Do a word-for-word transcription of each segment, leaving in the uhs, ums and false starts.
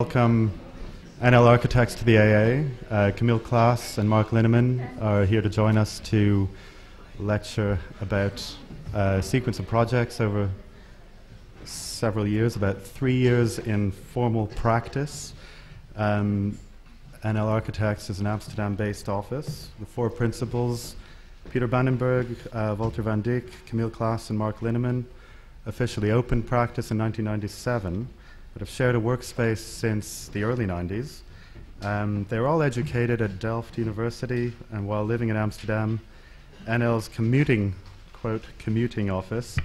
Welcome N L Architects to the A A. Uh, Camille Klaas and Mark Linneman are here to join us to lecture about a sequence of projects over several years, about three years in formal practice. Um, N L Architects is an Amsterdam-based office. The four principals, Peter Bannenberg, uh, Walter van Dijk, Camille Klaas and Mark Linneman, officially opened practice in nineteen ninety-seven. But have shared a workspace since the early nineties. Um, they were all educated at Delft University, and while living in Amsterdam, N L's commuting, quote, commuting office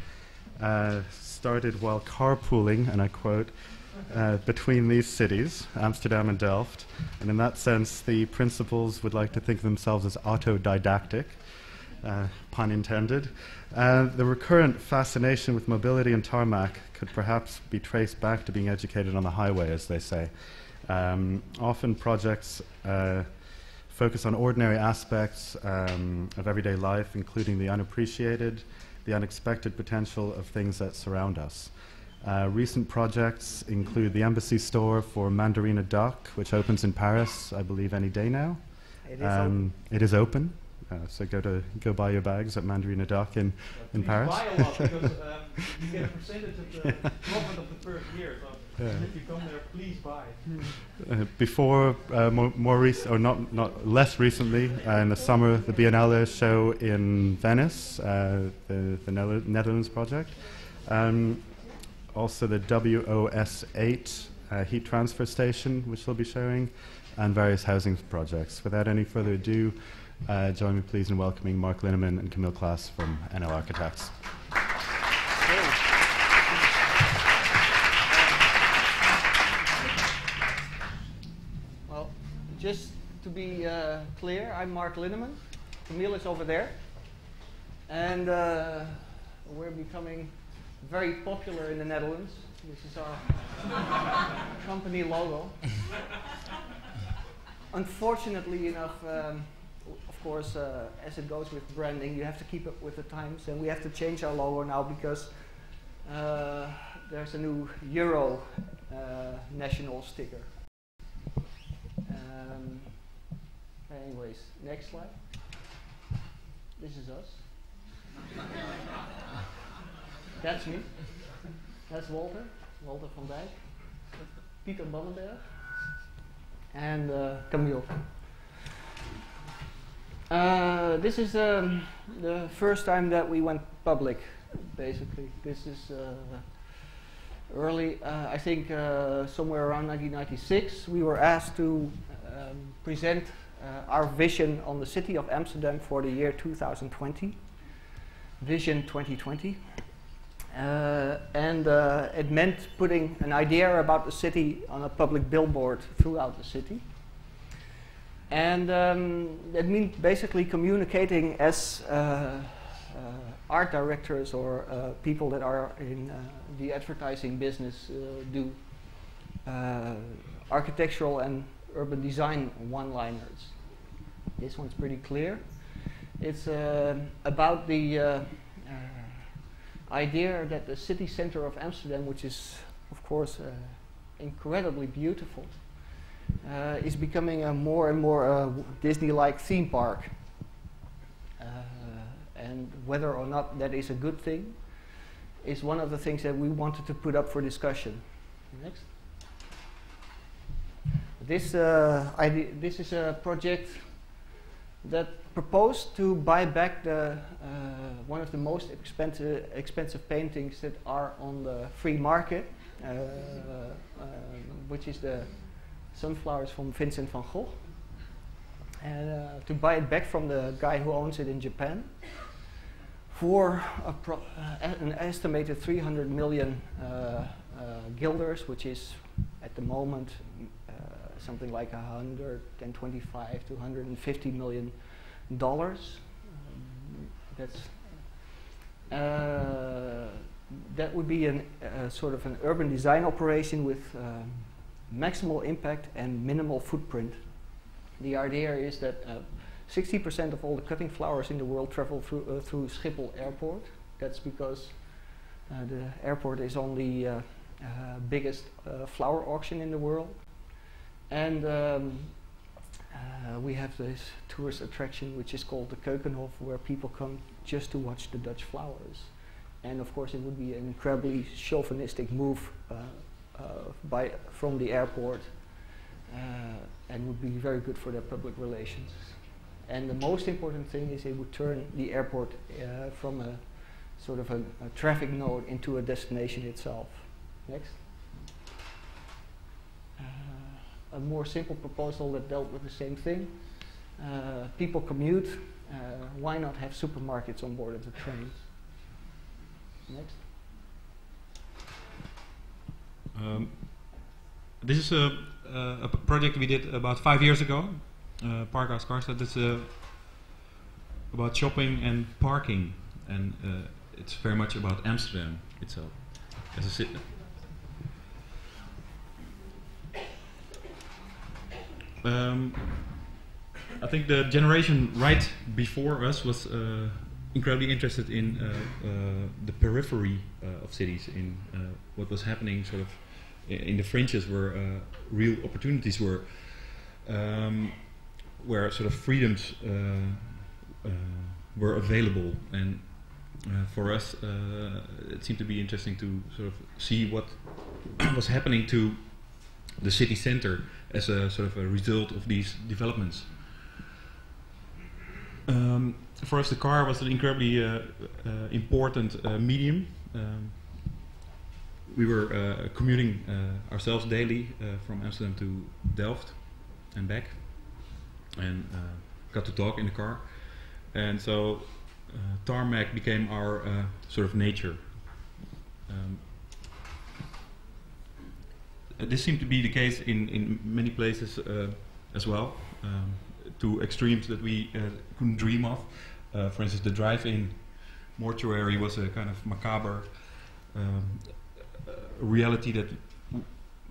uh, started while carpooling, and I quote, uh, between these cities, Amsterdam and Delft. And in that sense, the principals would like to think of themselves as autodidactic, uh, pun intended. Uh, the recurrent fascination with mobility and tarmac could perhaps be traced back to being educated on the highway, as they say. Um, often projects uh, focus on ordinary aspects um, of everyday life, including the unappreciated, the unexpected potential of things that surround us. Uh, recent projects include the embassy store for Mandarina Dock, which opens in Paris, I believe, any day now. It is um, open. It is open. Uh, so go to go buy your bags at Mandarina Dock in in Paris. Buy a lot because um, you get a percentage of the profit of the first year. So yeah. If you come there, please buy. Uh, before uh, more more recent or not not less recently uh, in the summer, the Biennale show in Venice, uh, the the Netherlands project, um, also the W O S eight uh, heat transfer station, which they'll be showing, and various housing projects. Without any further ado. Uh, join me, please, in welcoming Mark Linneman and Camille Klaas from N L Architects. Well, just to be uh, clear, I'm Mark Linneman. Camille is over there. And uh, we're becoming very popular in the Netherlands. This is our company logo. Unfortunately enough, um, of course, uh, as it goes with branding, you have to keep up with the times, and we have to change our logo now because uh, there's a new Euro uh, national sticker. Um, anyways, next slide. This is us. That's me. That's Walter, Walter van Dijk, Peter Bannenberg, and uh, Camille. Uh, this is um, the first time that we went public, basically. This is uh, early, uh, I think uh, somewhere around nineteen ninety-six, we were asked to um, present uh, our vision on the city of Amsterdam for the year two thousand twenty, Vision twenty twenty. Uh, and uh, it meant putting an idea about the city on a public billboard throughout the city. And um, it means basically communicating as uh, uh, art directors or uh, people that are in uh, the advertising business uh, do uh, architectural and urban design one-liners. This one's pretty clear. It's uh, about the uh, uh, idea that the city center of Amsterdam, which is of course uh, incredibly beautiful, Uh, is becoming a more and more uh, Disney-like theme park. Uh, and whether or not that is a good thing is one of the things that we wanted to put up for discussion. Next. This, uh, idea this is a project that proposed to buy back the, uh, one of the most expensive, expensive paintings that are on the free market, uh, uh, which is the Sunflowers from Vincent van Gogh, and uh, to buy it back from the guy who owns it in Japan for a pro uh, an estimated three hundred million uh, uh, guilders, which is at the moment uh, something like one hundred twenty-five to one hundred fifty million dollars. Um, that's uh, that would be an uh, sort of an urban design operation with. Um, maximal impact and minimal footprint. The idea is that sixty percent uh, of all the cutting flowers in the world travel through, uh, through Schiphol Airport. That's because uh, the airport is only uh, uh, biggest uh, flower auction in the world. And um, uh, we have this tourist attraction which is called the Keukenhof, where people come just to watch the Dutch flowers. And of course it would be an incredibly chauvinistic move uh, uh, by, from the airport, uh, and would be very good for their public relations. And the most important thing is it would turn the airport uh, from a sort of a, a traffic node into a destination itself. Next. Uh, a more simple proposal that dealt with the same thing. Uh, people commute, uh, why not have supermarkets on board of the trains? Next. Um, this is a, uh, a project we did about five years ago, uh, Parkhouse Carstadt. It's uh, about shopping and parking, and uh, it's very much about Amsterdam itself as a city. Um, I think the generation right before us was uh, incredibly interested in uh, uh, the periphery uh, of cities, in uh, what was happening sort of in the fringes where uh, real opportunities were, um, where sort of freedoms uh, uh, were available. And uh, for us uh, it seemed to be interesting to sort of see what was happening to the city center as a sort of a result of these developments. Um, for us the car was an incredibly uh, uh, important uh, medium. Um, we were uh, commuting uh, ourselves daily uh, from Amsterdam to Delft and back, and uh, got to talk in the car, and so uh, tarmac became our uh, sort of nature. Um, this seemed to be the case in, in many places uh, as well. Um, to extremes that we uh, couldn't dream of. Uh, for instance, the drive-in mortuary was a kind of macabre um, uh, reality that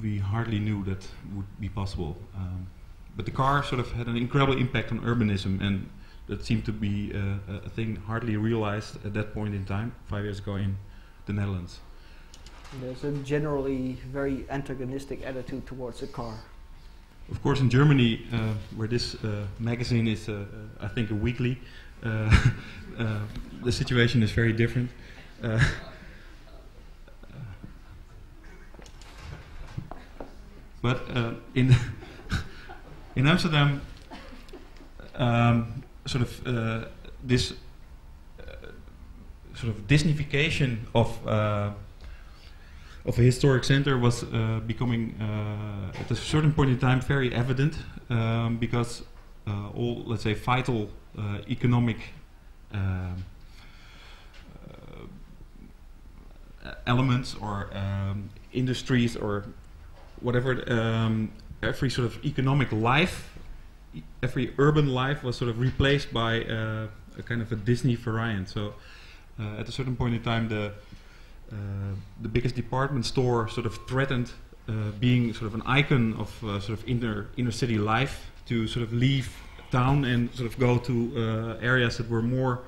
we hardly knew that would be possible. Um, but the car sort of had an incredible impact on urbanism, and that seemed to be uh, a thing hardly realized at that point in time, five years ago in the Netherlands. There's a generally very antagonistic attitude towards the car. Of course, in Germany, uh, where this uh, magazine is, uh, uh, I think, a weekly, uh, uh, the situation is very different. Uh, but uh, in in Amsterdam, um, sort of uh, this uh, sort of Disneyfication of. Uh, of a historic center was uh, becoming uh, at a certain point in time very evident, um, because uh, all, let's say, vital uh, economic uh, uh, elements or um, industries or whatever, um, every sort of economic life, e every urban life was sort of replaced by uh, a kind of a Disney variant. So uh, at a certain point in time the Uh, the biggest department store sort of threatened uh, being sort of an icon of uh, sort of inner inner city life, to sort of leave town and sort of go to uh, areas that were more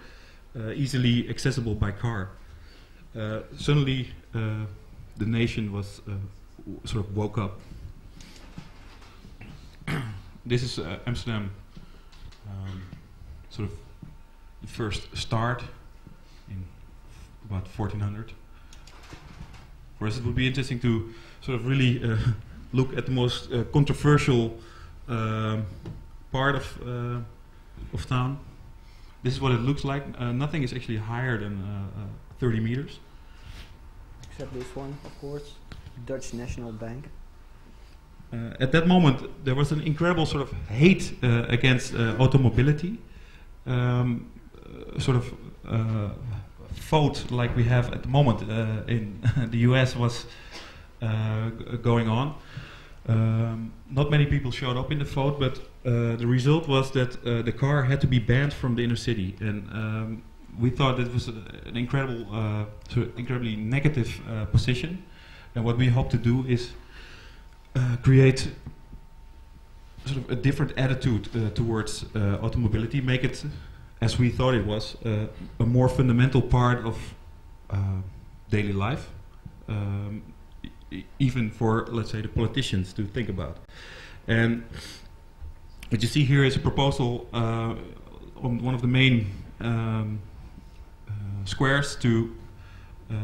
uh, easily accessible by car. Uh, suddenly uh, the nation was uh, w sort of woke up. This is uh, Amsterdam, um, sort of the first start in about fourteen hundred. For us, it would be interesting to sort of really uh, look at the most uh, controversial uh, part of uh, of town. This is what it looks like. Uh, nothing is actually higher than uh, uh, thirty meters. Except this one, of course, Dutch National Bank. Uh, at that moment, there was an incredible sort of hate uh, against uh, automobility, um, uh, sort of. Uh, vote like we have at the moment uh, in the U S was uh, g going on. Um, not many people showed up in the vote, but uh, the result was that uh, the car had to be banned from the inner city, and um, we thought that was a, an incredible, uh, sort of incredibly negative uh, position. And what we hope to do is uh, create sort of a different attitude uh, towards uh, automobility, make it, as we thought it was, uh, a more fundamental part of uh, daily life. Um, even for, let's say, the politicians to think about. And what you see here is a proposal uh, on one of the main um, uh, squares to uh,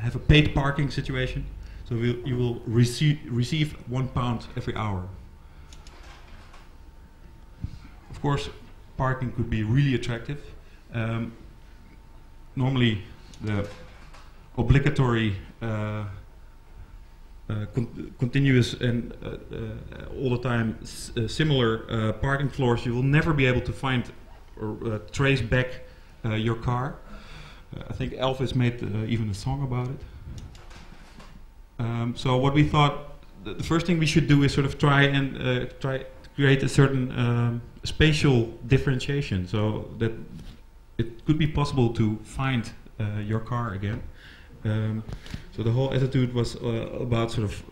have a paid parking situation. So we'll, you will receive, receive one pound every hour. Of course, parking could be really attractive. Um, normally, the obligatory uh, Uh, con continuous and uh, uh, all the time s uh, similar uh, parking floors, you will never be able to find or uh, trace back uh, your car. Uh, I think Elvis made uh, even a song about it. Um, so what we thought, th the first thing we should do is sort of try and uh, try to create a certain um, spatial differentiation so that it could be possible to find uh, your car again. Um, so the whole attitude was uh, about sort of uh,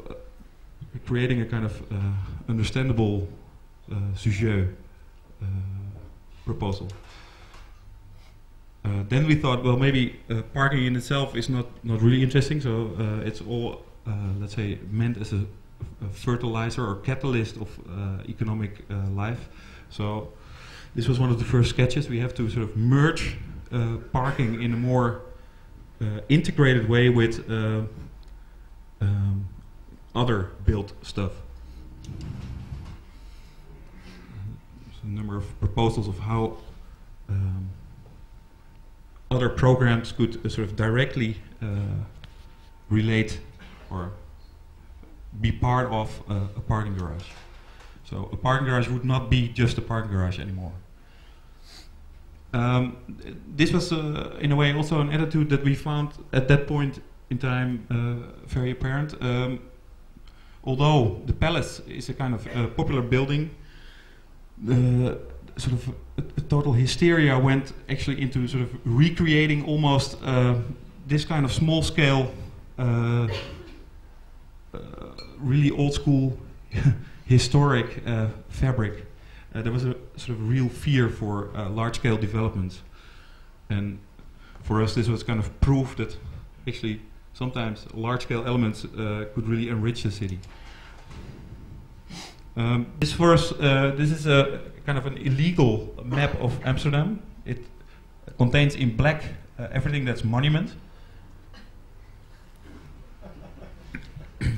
creating a kind of uh, understandable uh, sujet uh, proposal. Uh, then we thought, well, maybe uh, parking in itself is not, not really interesting, so uh, it's all, uh, let's say, meant as a, a fertilizer or catalyst of uh, economic uh, life. So this was one of the first sketches. We have to sort of merge uh, parking in a more Uh, integrated way with uh, um, other built stuff. There's a number of proposals of how um, other programs could uh, sort of directly uh, relate or be part of uh, a parking garage. So a parking garage would not be just a parking garage anymore. Um, this was, uh, in a way, also an attitude that we found at that point in time uh, very apparent. Um, although the palace is a kind of uh, popular building, uh, sort of a, a total hysteria went actually into sort of recreating almost uh, this kind of small-scale, uh, uh, really old-school, historic uh, fabric. Uh, there was a sort of real fear for uh, large-scale developments, and for us this was kind of proof that actually sometimes large-scale elements uh, could really enrich a city. Um, this for us, uh, this is a kind of an illegal map of Amsterdam. It contains in black uh, everything that's monument.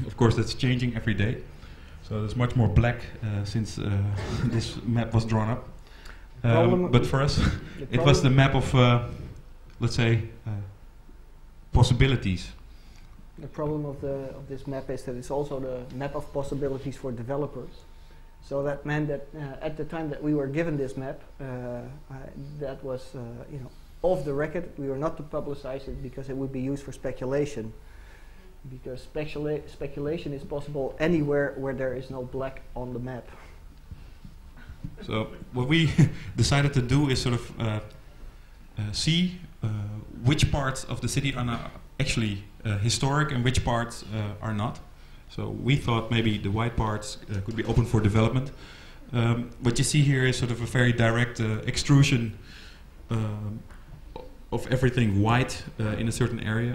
Of course, that's changing every day. So there's much more black uh, since uh, this map was drawn up. Um, but for us, it was the map of, uh, let's say, uh, possibilities. The problem of, the, of this map is that it's also the map of possibilities for developers. So that meant that uh, at the time that we were given this map, uh, uh, that was, uh, you know, off the record. We were not to publicize it because it would be used for speculation. Because specula speculation is possible anywhere where there is no black on the map. So what we decided to do is sort of uh, uh, see uh, which parts of the city are not actually uh, historic and which parts uh, are not. So we thought maybe the white parts uh, could be open for development. Um, what you see here is sort of a very direct uh, extrusion um, of everything white uh, in a certain area.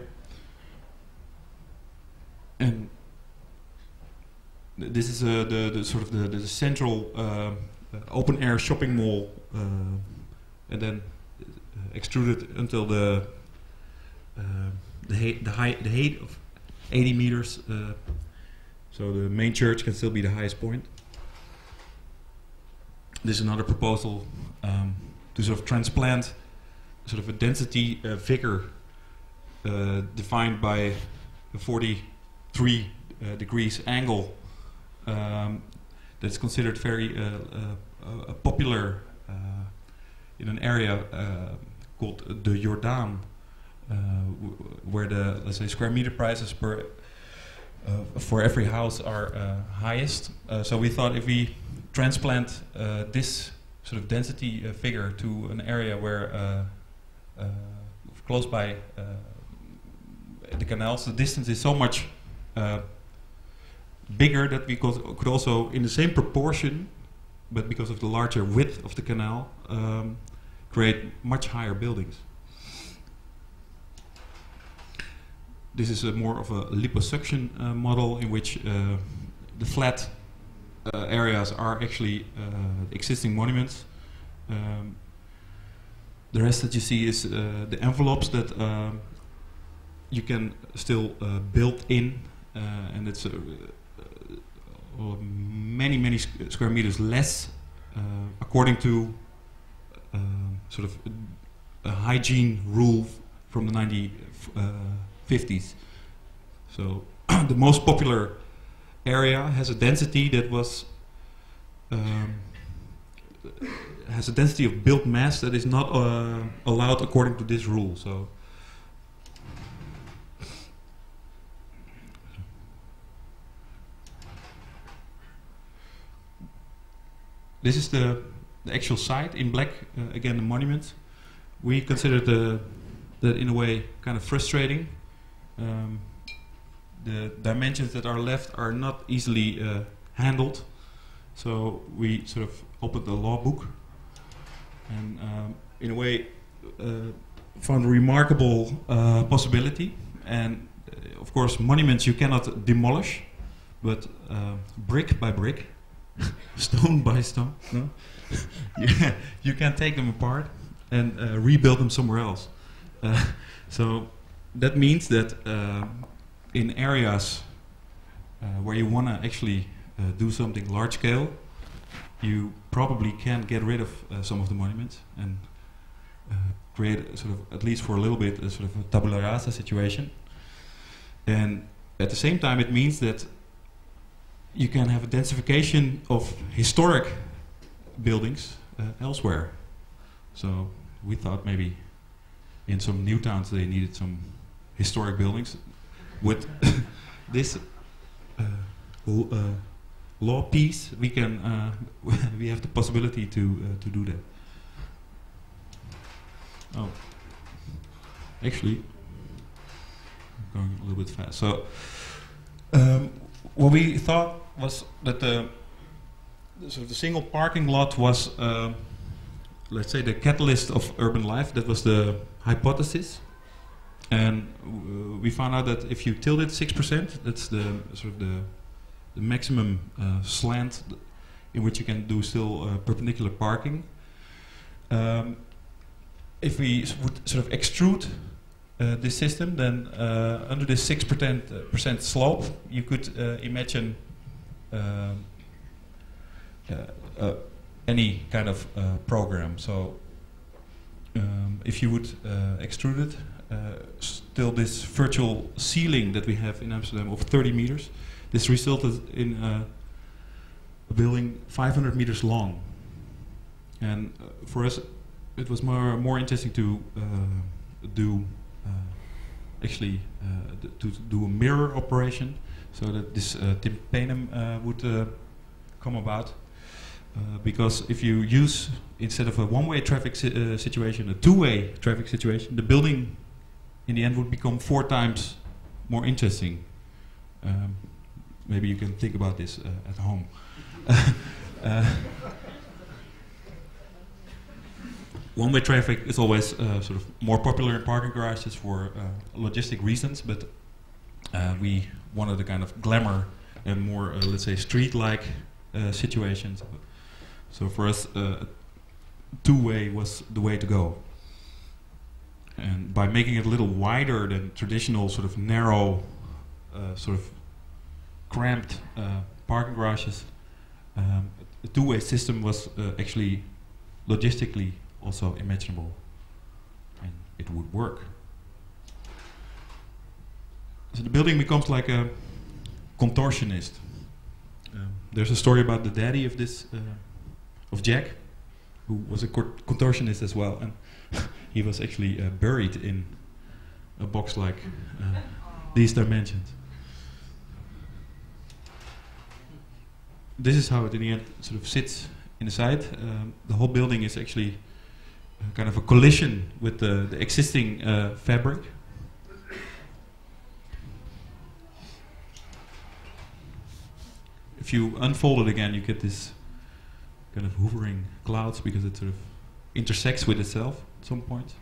And th this is uh, the, the sort of the, the central uh, open air shopping mall, uh, and then uh, extruded until the uh, the, height, the, height, the height of eighty meters. Uh, so the main church can still be the highest point. This is another proposal um, to sort of transplant sort of a density uh, vigor uh, defined by the forty-three uh, degrees angle um, that's considered very uh, uh, uh, popular uh, in an area uh, called the Jordaan, uh, where the, let's say, square meter prices per uh, for every house are uh, highest. Uh, so we thought if we transplant uh, this sort of density uh, figure to an area where uh, uh, close by uh, the canals, the distance is so much Uh, bigger, that we could also, in the same proportion, but because of the larger width of the canal, um, create much higher buildings. This is a more of a liposuction uh, model in which uh, the flat uh, areas are actually uh, existing monuments. Um, the rest that you see is uh, the envelopes that uh, you can still uh, build in, uh, and it's uh, uh, many, many squ square meters less uh, according to uh, sort of a hygiene rule from the nineteen fifties. So the most popular area has a density that was um, has a density of built mass that is not uh, allowed according to this rule. So this is the, the actual site in black. Uh, again, the monument. We consider the that in a way kind of frustrating. Um, the dimensions that are left are not easily uh, handled, so we sort of opened the law book and um, in a way uh, found a remarkable uh, possibility. And uh, of course monuments you cannot demolish, but uh, brick by brick, stone by stone, no? Yeah, you can take them apart and uh, rebuild them somewhere else. Uh, so that means that uh, in areas uh, where you want to actually uh, do something large scale, you probably can get rid of uh, some of the monuments and uh, create a sort of, at least for a little bit, a sort of a tabula rasa situation. And at the same time, it means that you can have a densification of historic buildings uh, elsewhere. So we thought maybe in some new towns they needed some historic buildings. With this uh, l uh, law piece, we can uh, we have the possibility to uh, to do that. Oh, actually, I'm going a little bit fast. So um, what we thought was that the, the sort of the single parking lot was, Uh, let's say, the catalyst of urban life. That was the hypothesis, and uh, we found out that if you tilt it six percent, that's the sort of the, the maximum uh, slant in which you can do still uh, perpendicular parking. Um, if we would sort of extrude uh, this system, then uh, under this six percent uh, percent slope, you could uh, imagine uh, uh, uh, any kind of uh, program. So um, if you would uh, extrude it, uh, still this virtual ceiling that we have in Amsterdam of thirty meters, this resulted in uh, a building five hundred meters long. And uh, for us it was more, more interesting to uh, do uh, actually uh, to do a mirror operation, so that this uh, tympanum uh, would uh, come about. Uh, because if you use, instead of a one-way traffic si uh, situation, a two-way traffic situation, the building in the end would become four times more interesting. Um, maybe you can think about this uh, at home. uh, one-way traffic is always uh, sort of more popular in parking garages for uh, logistic reasons, but uh, we wanted a kind of glamour and more, uh, let's say, street-like uh, situations. So for us, uh, two-way was the way to go. And by making it a little wider than traditional sort of narrow, uh, sort of cramped uh, parking garages, um, a two-way system was uh, actually logistically also imaginable. And it would work. So the building becomes like a contortionist. Um, there's a story about the daddy of this uh, of Jack, who was a contortionist as well, and he was actually uh, buried in a box like uh, these dimensions. This is how it in the end sort of sits inside. Um, the whole building is actually kind of a collision with the, the existing uh, fabric. If you unfold it again, you get this kind of hovering clouds, because it sort of intersects with itself at some point.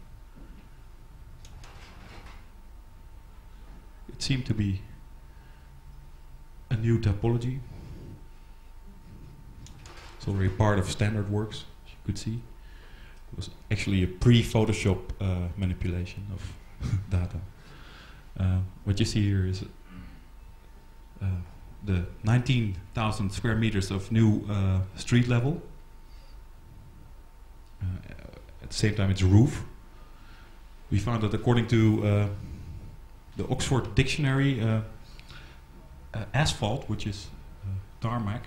it seemed to be a new typology. It's already part of standard works, as you could see. It was actually a pre-Photoshop uh, manipulation of data. Uh, what you see here is uh, the nineteen thousand square meters of new uh, street level. Uh, at the same time, it's a roof. We found that according to uh, the Oxford Dictionary, uh, uh, asphalt, which is uh, tarmac,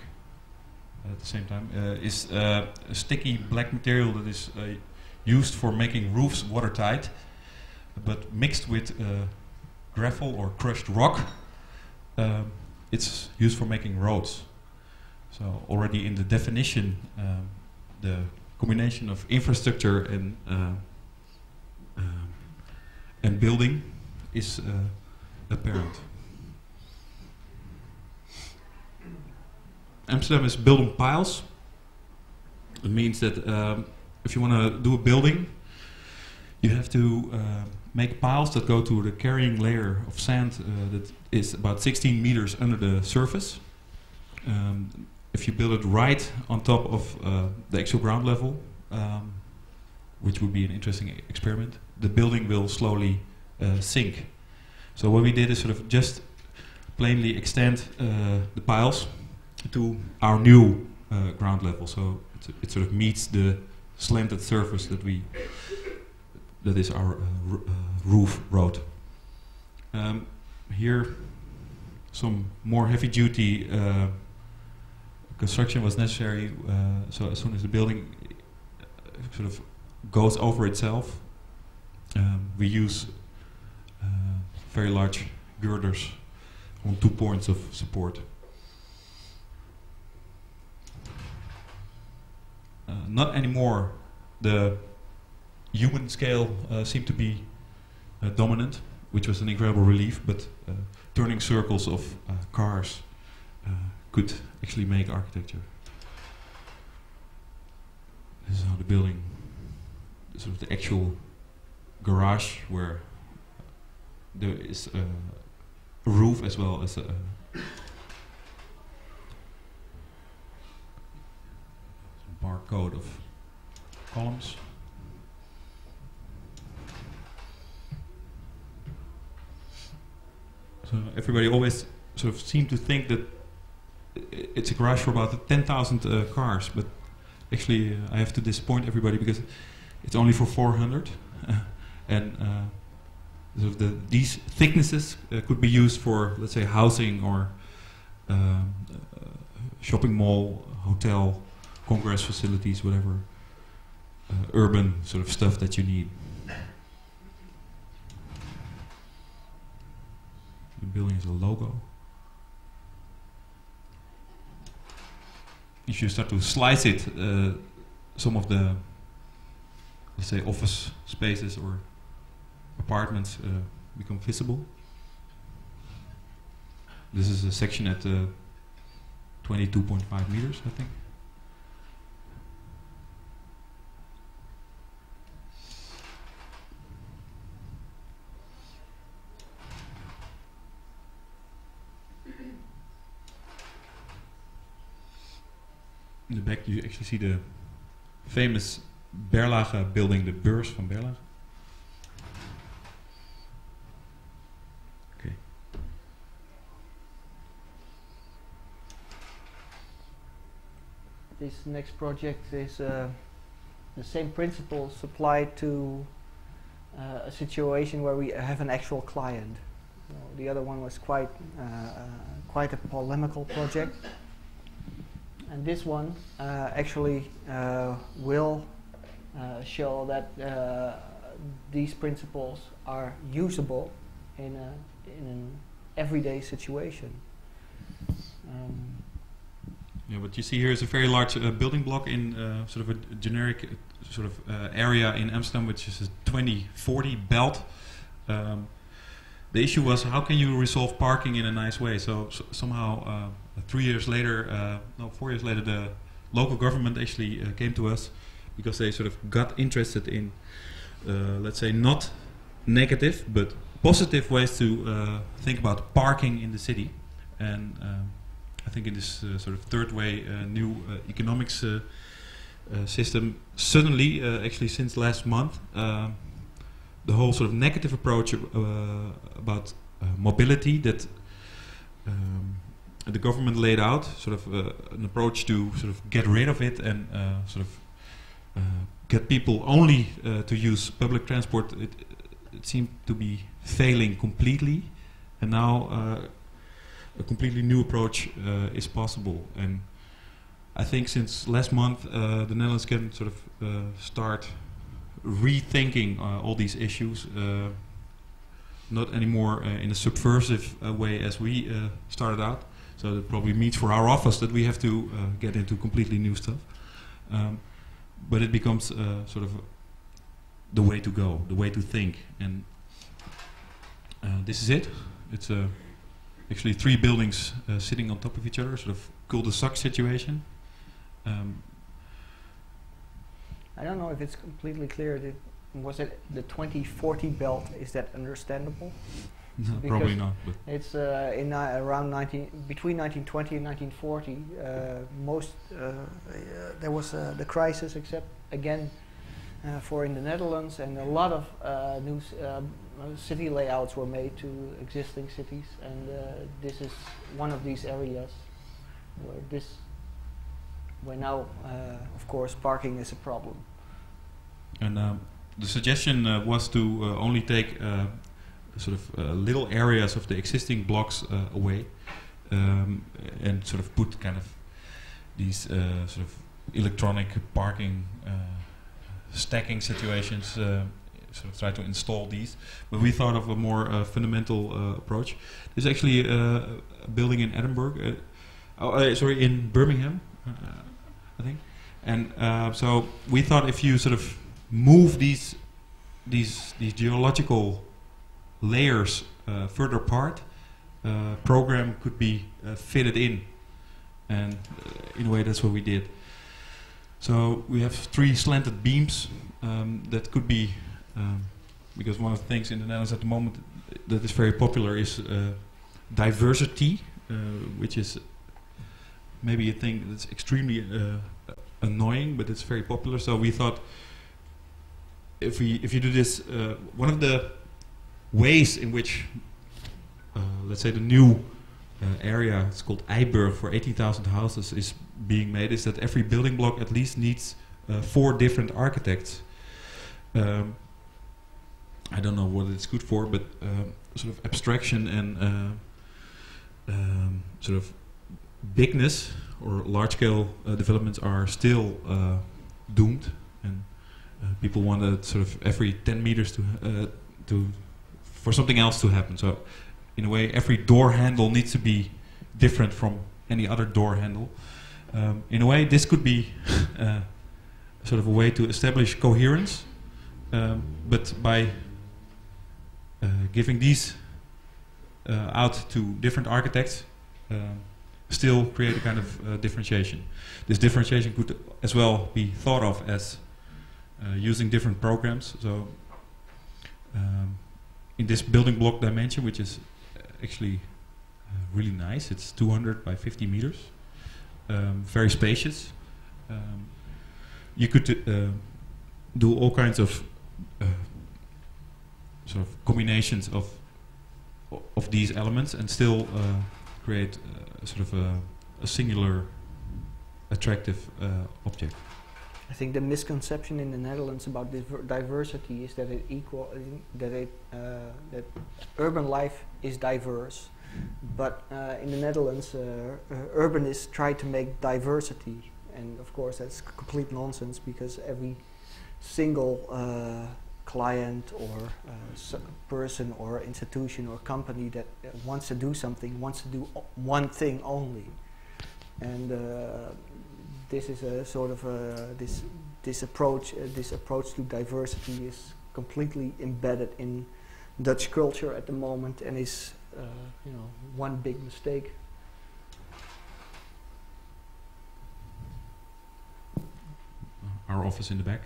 at the same time, uh, is uh, a sticky black material that is uh, used for making roofs watertight, but mixed with uh, gravel or crushed rock, uh, it's used for making roads. So already in the definition, uh, the combination of infrastructure and uh, uh, and building is uh, apparent. Amsterdam is built on piles. It means that um, if you want to do a building, you have to uh, make piles that go to the carrying layer of sand uh, that is about sixteen meters under the surface. Um, if you build it right on top of uh, the actual ground level, um, which would be an interesting experiment, the building will slowly uh, sink. So what we did is sort of just plainly extend uh, the piles to our new uh, ground level, so it, it sort of meets the slanted surface that we that is our uh, r uh, roof road. Um, here, some more heavy-duty uh, construction was necessary. Uh, so as soon as the building sort of goes over itself, um, we use uh, very large girders on two points of support. Uh, not anymore the human scale uh, seemed to be uh, dominant, which was an incredible relief, but uh, turning circles of uh, cars uh, could actually make architecture. This is how the building, sort of the actual garage where there is uh, a roof as well as a barcode of columns. So everybody always sort of seemed to think that it's a garage for about ten thousand uh, cars, but actually uh, I have to disappoint everybody because it's only for four hundred. And uh, sort of the, these thicknesses uh, could be used for, let's say, housing or um, uh, shopping mall, hotel, congress facilities, whatever uh, urban sort of stuff that you need. The building is a logo. If you start to slice it, uh, some of the, let's say, office spaces or apartments uh, become visible. This is a section at uh, twenty-two point five meters, I think. In the back you actually see the famous Berlage building, the Beurs van Berlage. Okay. This next project is uh, the same principles applied to uh, a situation where we have an actual client. So the other one was quite uh, uh, quite a polemical project. And this one uh, actually uh, will uh, show that uh, these principles are usable in, a, in an everyday situation. Um, yeah, what you see here is a very large uh, building block in uh, sort of a generic uh, sort of uh, area in Amsterdam, which is a twenty forty belt. Um, the issue was, how can you resolve parking in a nice way? So, so somehow, uh, Three years later, uh, no, four years later, the local government actually uh, came to us because they sort of got interested in, uh, let's say, not negative, but positive ways to uh, think about parking in the city. And um, I think in this uh, sort of third way uh, new uh, economics uh, uh, system, suddenly, uh, actually since last month, uh, the whole sort of negative approach uh, about uh, mobility that um, the government laid out, sort of uh, an approach to sort of get rid of it and uh, sort of uh, get people only uh, to use public transport, it, it seemed to be failing completely. And now uh, a completely new approach uh, is possible. And I think since last month, uh, the Netherlands can sort of uh, start rethinking uh, all these issues, uh, not anymore uh, in a subversive uh, way as we uh, started out. So that probably means for our office that we have to uh, get into completely new stuff. Um, but it becomes uh, sort of the way to go, the way to think. And uh, this is it. It's uh, actually three buildings uh, sitting on top of each other, sort of cul-de-sac situation. Um, I don't know if it's completely clear. Did, was it the twenty forty belt? Is that understandable? No, probably not. But it's uh, in uh, around nineteen between nineteen twenty and nineteen forty. Uh, most uh, uh, there was uh, the crisis, except again uh, for in the Netherlands, and a lot of uh, new uh, city layouts were made to existing cities, and uh, this is one of these areas where this. Where now, uh, of course, parking is a problem. And um, the suggestion uh, was to uh, only take uh, sort of uh, little areas of the existing blocks uh, away, um, and sort of put kind of these uh, sort of electronic parking uh, stacking situations. Uh, sort of try to install these, but we thought of a more uh, fundamental uh, approach. There's actually uh, a building in Edinburgh. Uh, oh, uh, sorry, in Birmingham. I think, and uh, so we thought if you sort of move these these these geological layers uh, further apart, uh, program could be uh, fitted in, and uh, in a way that's what we did. So we have three slanted beams um, that could be, um, because one of the things in the Netherlands at the moment that is very popular is uh, diversity, uh, which is maybe a thing that's extremely uh, annoying, but it's very popular. So we thought, if we if you do this, uh, one of the ways in which, uh, let's say, the new uh, area, it's called Eiberg, for eighteen thousand houses, is being made, is that every building block at least needs uh, four different architects. Um, I don't know what it's good for, but um, sort of abstraction and uh, um, sort of. Bigness or large-scale uh, developments are still uh, doomed, and uh, people want that sort of every ten meters to uh, to for something else to happen. So, in a way, every door handle needs to be different from any other door handle. Um, in a way, this could be uh, sort of a way to establish coherence, um, but by uh, giving these uh, out to different architects. Um, still create a kind of uh, differentiation. This differentiation could as well be thought of as uh, using different programs. So um, in this building block dimension, which is actually uh, really nice, it's two hundred by fifty meters, um, very spacious. Um, you could uh, do all kinds of uh, sort of combinations of, of these elements and still uh, create uh, sort of a, a singular attractive uh, object. I think the misconception in the Netherlands about diver diversity is that it equal that it uh, that urban life is diverse, but uh, in the Netherlands uh, uh, urbanists try to make diversity, and of course that's complete nonsense, because every single uh, client or uh, so person or institution or company that uh, wants to do something wants to do one thing only, and uh, this is a sort of a, this this approach uh, this approach to diversity is completely embedded in Dutch culture at the moment, and is uh, you know, one big mistake. Our office in the back.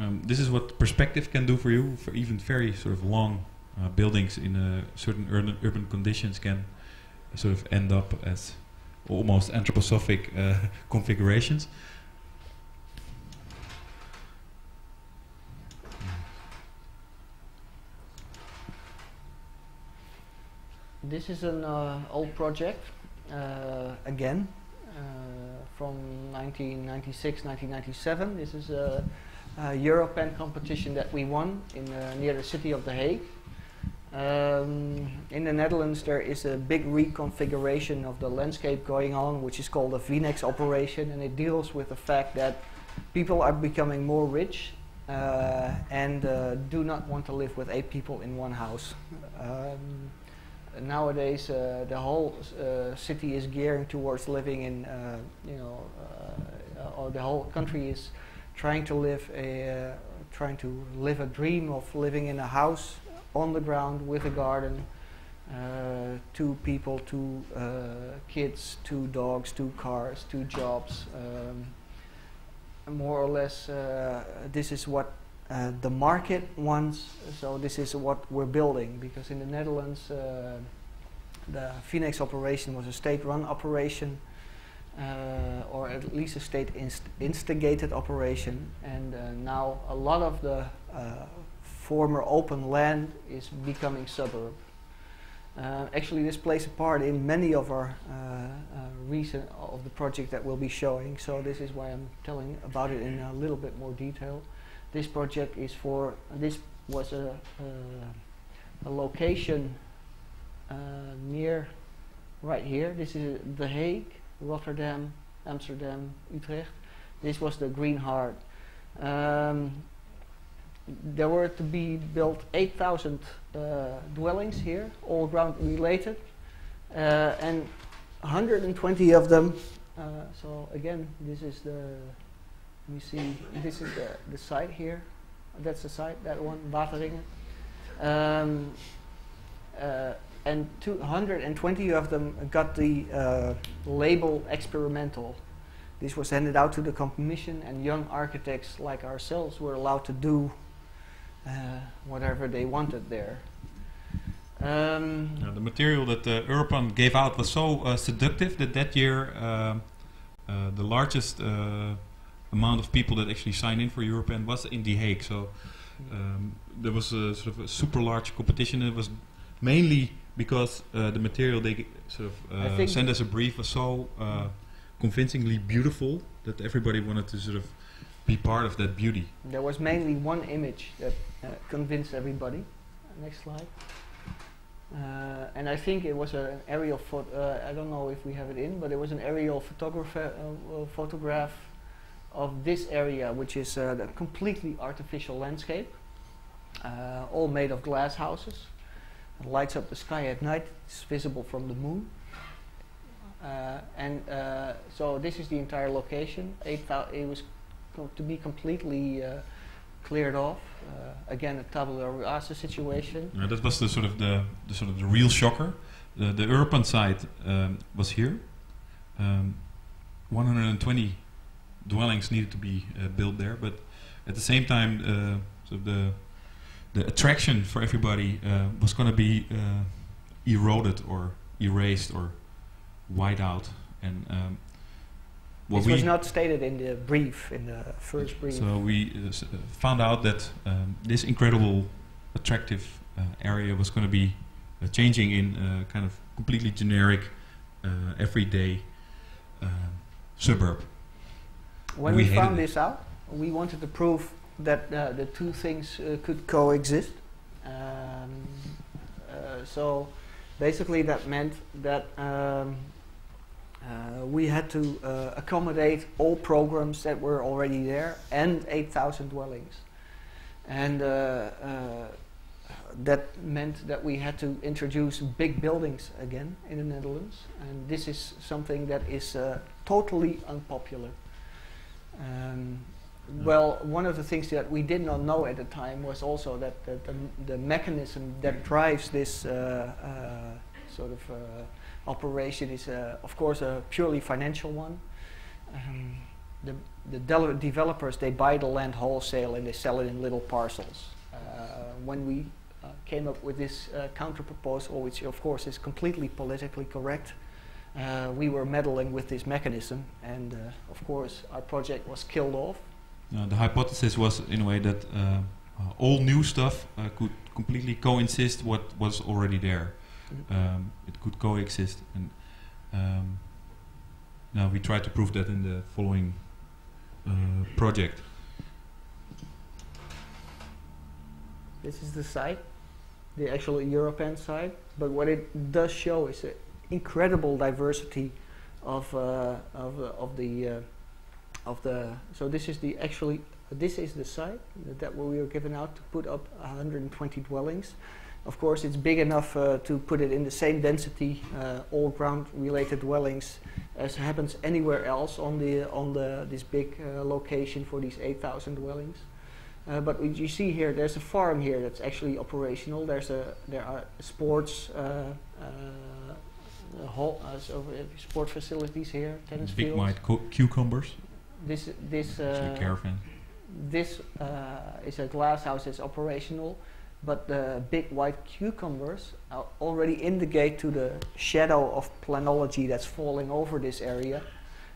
Um, this is what perspective can do for you. For even very sort of long uh, buildings in uh, certain urban, urban conditions can sort of end up as almost anthroposophic uh, configurations. This is an uh, old project, uh, again, uh, from nineteen ninety-six, nineteen ninety-seven. This is a, a Europan competition that we won in uh, near the city of The Hague. Um, in the Netherlands, there is a big reconfiguration of the landscape going on, which is called the Phoenix Operation, and it deals with the fact that people are becoming more rich uh, and uh, do not want to live with eight people in one house. Um, Nowadays, uh, the whole uh, city is gearing towards living in, uh, you know, uh, or the whole country is trying to live a, uh, trying to live a dream of living in a house on the ground with a garden, uh, two people, two uh, kids, two dogs, two cars, two jobs. Um, more or less, uh, this is what Uh, the market wants, so this is what we're building, because in the Netherlands uh, the Phoenix Operation was a state-run operation, uh, or at least a state inst instigated operation, and uh, now a lot of the uh, former open land is becoming suburb. Uh, actually, this plays a part in many of our uh, uh, recent of the project that we'll be showing, so this is why I'm telling about it in a little bit more detail. This project is for, this was a, uh, a location uh, near, right here. This is The Hague, Rotterdam, Amsterdam, Utrecht. This was the Green Heart. Um, there were to be built eight thousand uh, dwellings here, all ground related, uh, and one hundred twenty of them. Uh, so again, this is the, we see, this is the, the site here. That's the site, that one, Wateringen. Um, uh, and two hundred twenty of them got the uh, label experimental. This was handed out to the commission, and young architects like ourselves were allowed to do uh, whatever they wanted there. Um, now the material that uh, Europan gave out was so uh, seductive that that year uh, uh, the largest uh, amount of people that actually signed in for Europan was in The Hague, so um, there was a sort of a super large competition, and it was mainly because uh, the material they sort of uh, sent as a brief was so uh, convincingly beautiful that everybody wanted to sort of be part of that beauty. There was mainly one image that uh, convinced everybody. Uh, next slide. Uh, and I think it was a, an aerial photo, uh, I don't know if we have it in, but it was an aerial photographer, uh, uh, photograph of this area, which is uh, a completely artificial landscape, uh, all made of glass houses. It lights up the sky at night, it's visible from the moon. Uh, and uh, so this is the entire location. It was to be completely uh, cleared off. Uh, again, a tabula rasa situation. Yeah, that was the sort of the, the sort of the real shocker. The, the urban side um, was here. Um, one hundred twenty dwellings needed to be uh, built there, but at the same time, uh, so the the attraction for everybody uh, was going to be uh, eroded or erased or wiped out. And um, what this we was not stated in the brief, in the first brief. So we uh, s found out that um, this incredible, attractive uh, area was going to be uh, changing in uh, kind of completely generic, uh, everyday uh, suburb. When we, we found this out, we wanted to prove that uh, the two things uh, could coexist. Um, uh, so basically that meant that um, uh, we had to uh, accommodate all programs that were already there and eight thousand dwellings. And uh, uh, that meant that we had to introduce big buildings again in the Netherlands. And this is something that is uh, totally unpopular. Um, well, one of the things that we did not know at the time was also that, that the, the mechanism that drives this uh, uh, sort of uh, operation is, uh, of course, a purely financial one. Um, the, the developers, they buy the land wholesale and they sell it in little parcels. Uh, when we uh, came up with this uh, counter-proposal, which of course is completely politically correct, uh, we were meddling with this mechanism, and uh, of course our project was killed off. Uh, the hypothesis was in a way that uh, all new stuff uh, could completely coexist what was already there. Mm-hmm. Um, it could coexist, and um, now we try to prove that in the following uh, project. This is the site, the actual Europan site, but what it does show is an incredible diversity of uh, of, uh, of the uh, of the. So this is the actually this is the site that, that we were given out to put up one hundred twenty dwellings. Of course, it's big enough uh, to put it in the same density, uh, all ground-related dwellings, as happens anywhere else on the on the this big uh, location for these eight thousand dwellings. Uh, but what you see here, there's a farm here that's actually operational. There's a there are sports uh, uh, whole, uh, so sport facilities here, tennis big fields. Big white cucumbers. This this uh, caravan. This uh, is a glass house that's operational. But the big white cucumbers are already indicate to the shadow of planology that's falling over this area,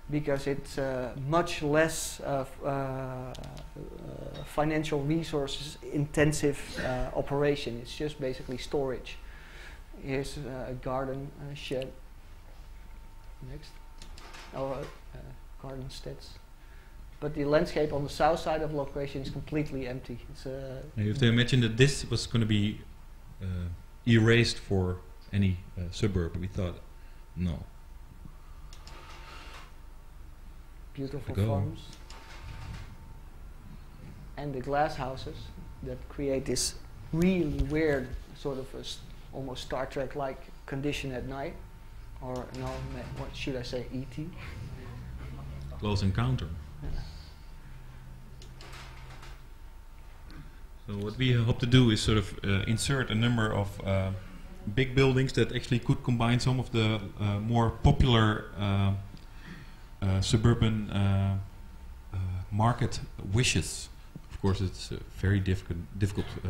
because it's uh, much less uh, f uh, uh, financial resources intensive uh, operation. It's just basically storage. Here's uh, a garden uh, shed. Next. Or uh, garden steads. But the landscape on the south side of location is completely empty. It's, uh, you have to imagine that this was going to be uh, erased for any uh, suburb. We thought, no. Beautiful farms. And the glass houses that create this really weird sort of a st almost Star Trek-like condition at night. Or, no, what should I say, E T? Close encounter. Yeah. So what we hope to do is sort of uh, insert a number of uh, big buildings that actually could combine some of the uh, more popular uh, uh, suburban uh, uh, market wishes. Of course, it's a very difficult, difficult uh,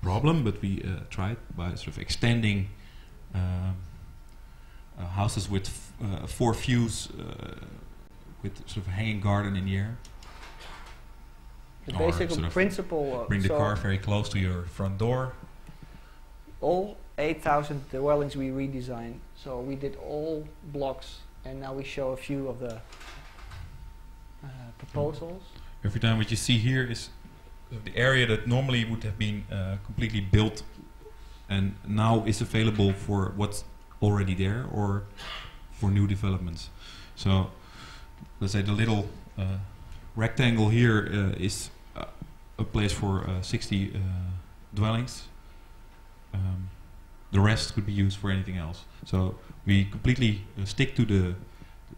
problem, but we uh, tried by sort of extending uh, uh, houses with f uh, four views, uh, with sort of a hanging garden in the air. The basic sort of principle. Bring the so car very close to your front door. All eight thousand dwellings we redesigned. So we did all blocks, and now we show a few of the uh, proposals. Every time what you see here is the area that normally would have been uh, completely built and now is available for what's already there or for new developments. So let's say the little uh, rectangle here uh, is uh, a place for uh, sixty uh, dwellings. Um, the rest could be used for anything else. So we completely uh, stick to the,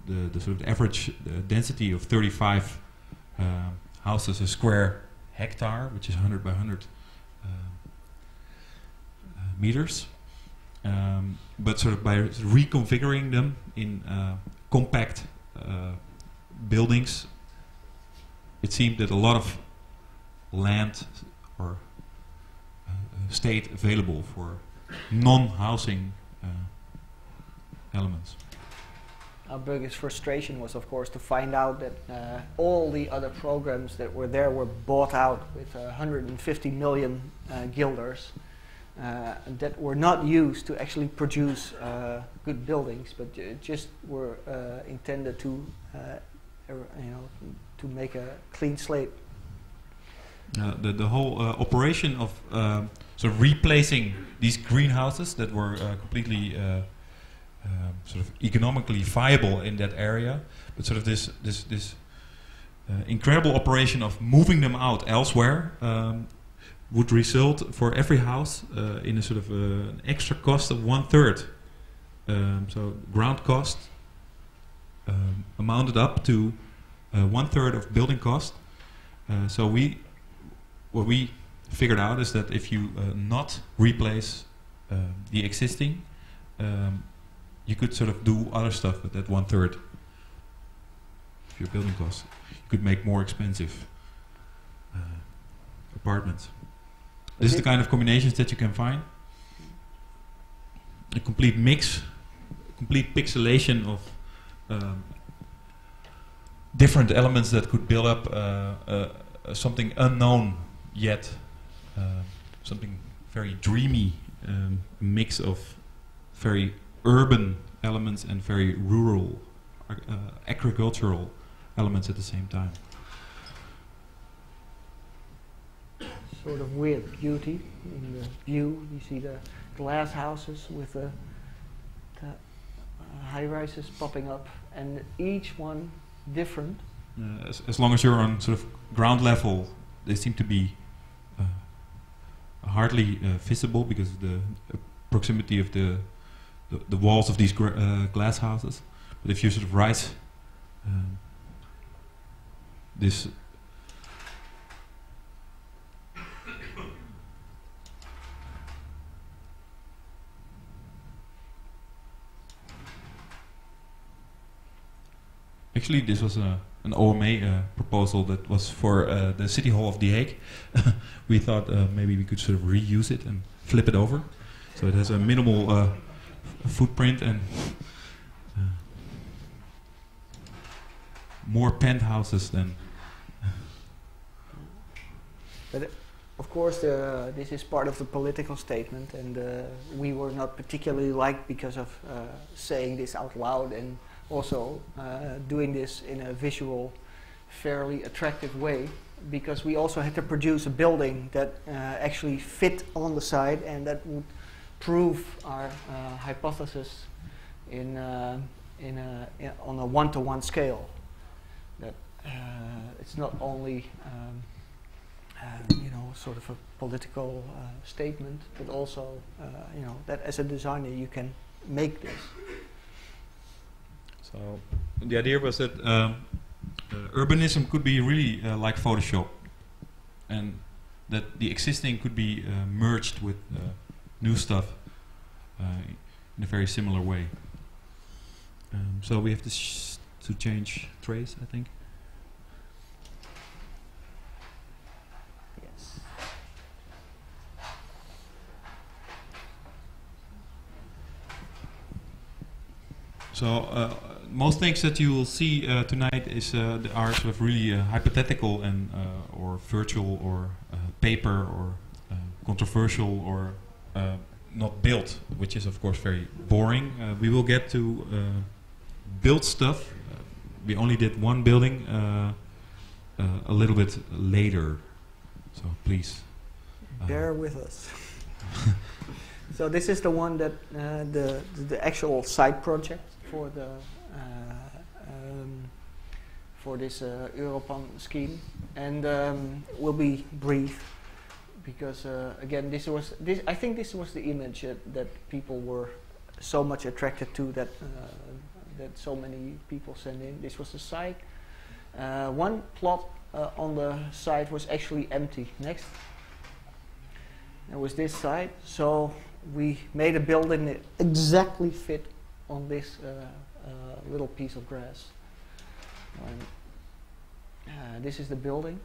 the the sort of average uh, density of thirty-five uh, houses a square hectare, which is one hundred by one hundred uh, uh, meters. Um, but sort of by reconfiguring them in uh, compact Uh, buildings, it seemed that a lot of land or uh, state available for non-housing uh, elements. Our biggest frustration was, of course, to find out that uh, all the other programs that were there were bought out with uh, one hundred fifty million uh, guilders uh, that were not used to actually produce uh, good buildings, but uh, just were uh, intended to uh, er, you know, to make a clean slate. Uh, the, the whole uh, operation of uh, sort of replacing these greenhouses that were uh, completely uh, uh, sort of economically viable in that area, but sort of this this this uh, incredible operation of moving them out elsewhere um, would result for every house uh, in a sort of uh, an extra cost of one third. Um, so ground cost um, amounted up to uh, one third of building cost. Uh, so we, what we figured out is that if you uh, not replace uh, the existing, um, you could sort of do other stuff with that one third. of your building costs. You could make more expensive uh, apartments. This is the kind of combinations that you can find. A complete mix, a complete pixelation of um, different elements that could build up uh, uh, uh, something unknown yet, uh, something very dreamy, um, mix of very urban elements and very rural, uh, agricultural elements at the same time. Sort of weird beauty in the view. You see the glass houses with the, the uh, high-rises popping up, and each one different. Uh, as, as long as you're on sort of ground level, they seem to be uh, hardly uh, visible because of the uh, proximity of the, the the walls of these gra uh, glass houses. But if you sort of rise, um, this. Actually, this was a, an O M A uh, proposal that was for uh, the City Hall of The Hague. We thought uh, maybe we could sort of reuse it and flip it over, so it has a minimal uh, footprint and uh, more penthouses than. But uh, of course, uh, this is part of the political statement, and uh, we were not particularly liked because of uh, saying this out loud and. Also uh, doing this in a visual, fairly attractive way, because we also had to produce a building that uh, actually fit on the side, and that would prove our uh, hypothesis in, uh, in a, in on a one-to-one scale. That uh, it's not only um, uh, you know sort of a political uh, statement, but also uh, you know that as a designer you can make this. So the idea was that um, uh, urbanism could be really uh, like Photoshop, and that the existing could be uh, merged with uh, new stuff uh, in a very similar way. Um, so we have to, sh to change trace, I think. Yes. So. Uh, Most things that you will see uh, tonight is uh, are sort of really uh, hypothetical and uh, or virtual or uh, paper or uh, controversial or uh, not built, which is of course very boring. Uh, we will get to uh, build stuff. Uh, we only did one building uh, uh, a little bit later, so please uh, bear with us. So this is the one that uh, the the actual side project for the. Um, for this uh, Europan scheme, and um, will be brief because uh, again, this was this. I think this was the image uh, that people were so much attracted to, that uh, that so many people sent in. This was the site. Uh, one plot uh, on the site was actually empty. Next, there was this site. So we made a building that exactly fit on this. Uh, Uh, little piece of grass. Um, uh, this is the building.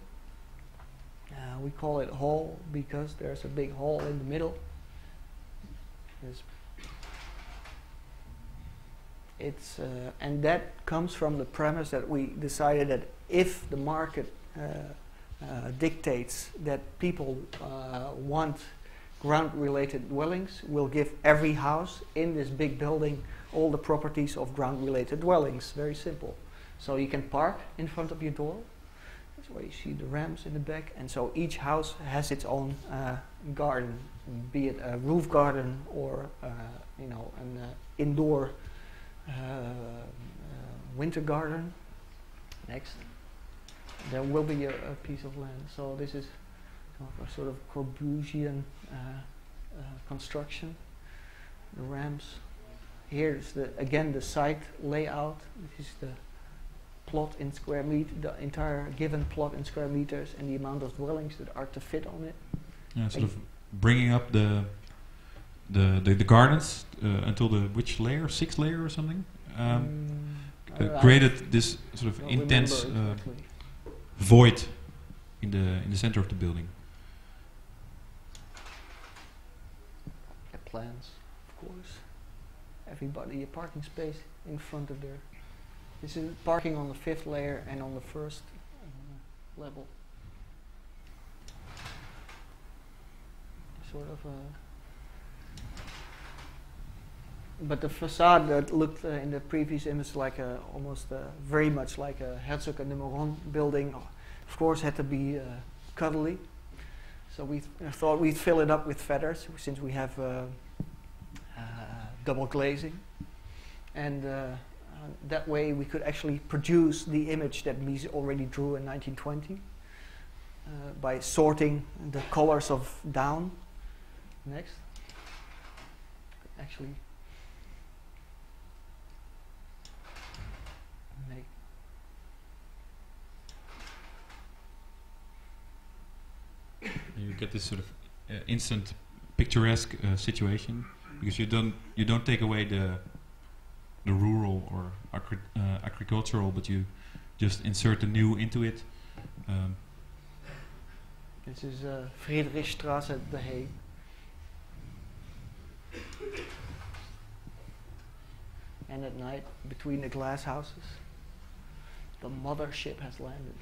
Uh, we call it hall because there's a big hall in the middle. It's, it's uh, and that comes from the premise that we decided that if the market uh, uh, dictates that people uh, want ground-related dwellings, we'll give every house in this big building all the properties of ground-related dwellings. Very simple. So you can park in front of your door. That's why you see the ramps in the back. And so each house has its own uh, garden, be it a roof garden or uh, you know an uh, indoor uh, uh, winter garden. Next, there will be a, a piece of land. So this is a sort of Corbusian uh, uh, construction. The ramps. Here's the again the site layout. This is the plot in square meter, the entire given plot in square meters, and the amount of dwellings that are to fit on it. Yeah, sort I of bringing up the the the, the gardens uh, until the which layer, sixth layer or something. Um, mm, uh, created this sort of intense uh, void in the in the center of the building. And plans, of course. Everybody a parking space in front of their. This is parking on the fifth layer and on the first uh, level. Sort of a. But the facade that looked uh, in the previous image like a almost uh, very much like a Herzog and de Meuron building, of course, had to be uh, cuddly. So we th thought we'd fill it up with feathers since we have uh, uh, double glazing, and uh, uh, that way we could actually produce the image that Mies already drew in nineteen twenty uh, by sorting the colors of down. Next, actually. You get this sort of uh, instant picturesque uh, situation because you don't you don't take away the the rural or agri uh, agricultural, but you just insert the new into it. Um. This is uh, Friedrichstraße at The Hague. And at night, between the glass houses, the mothership has landed.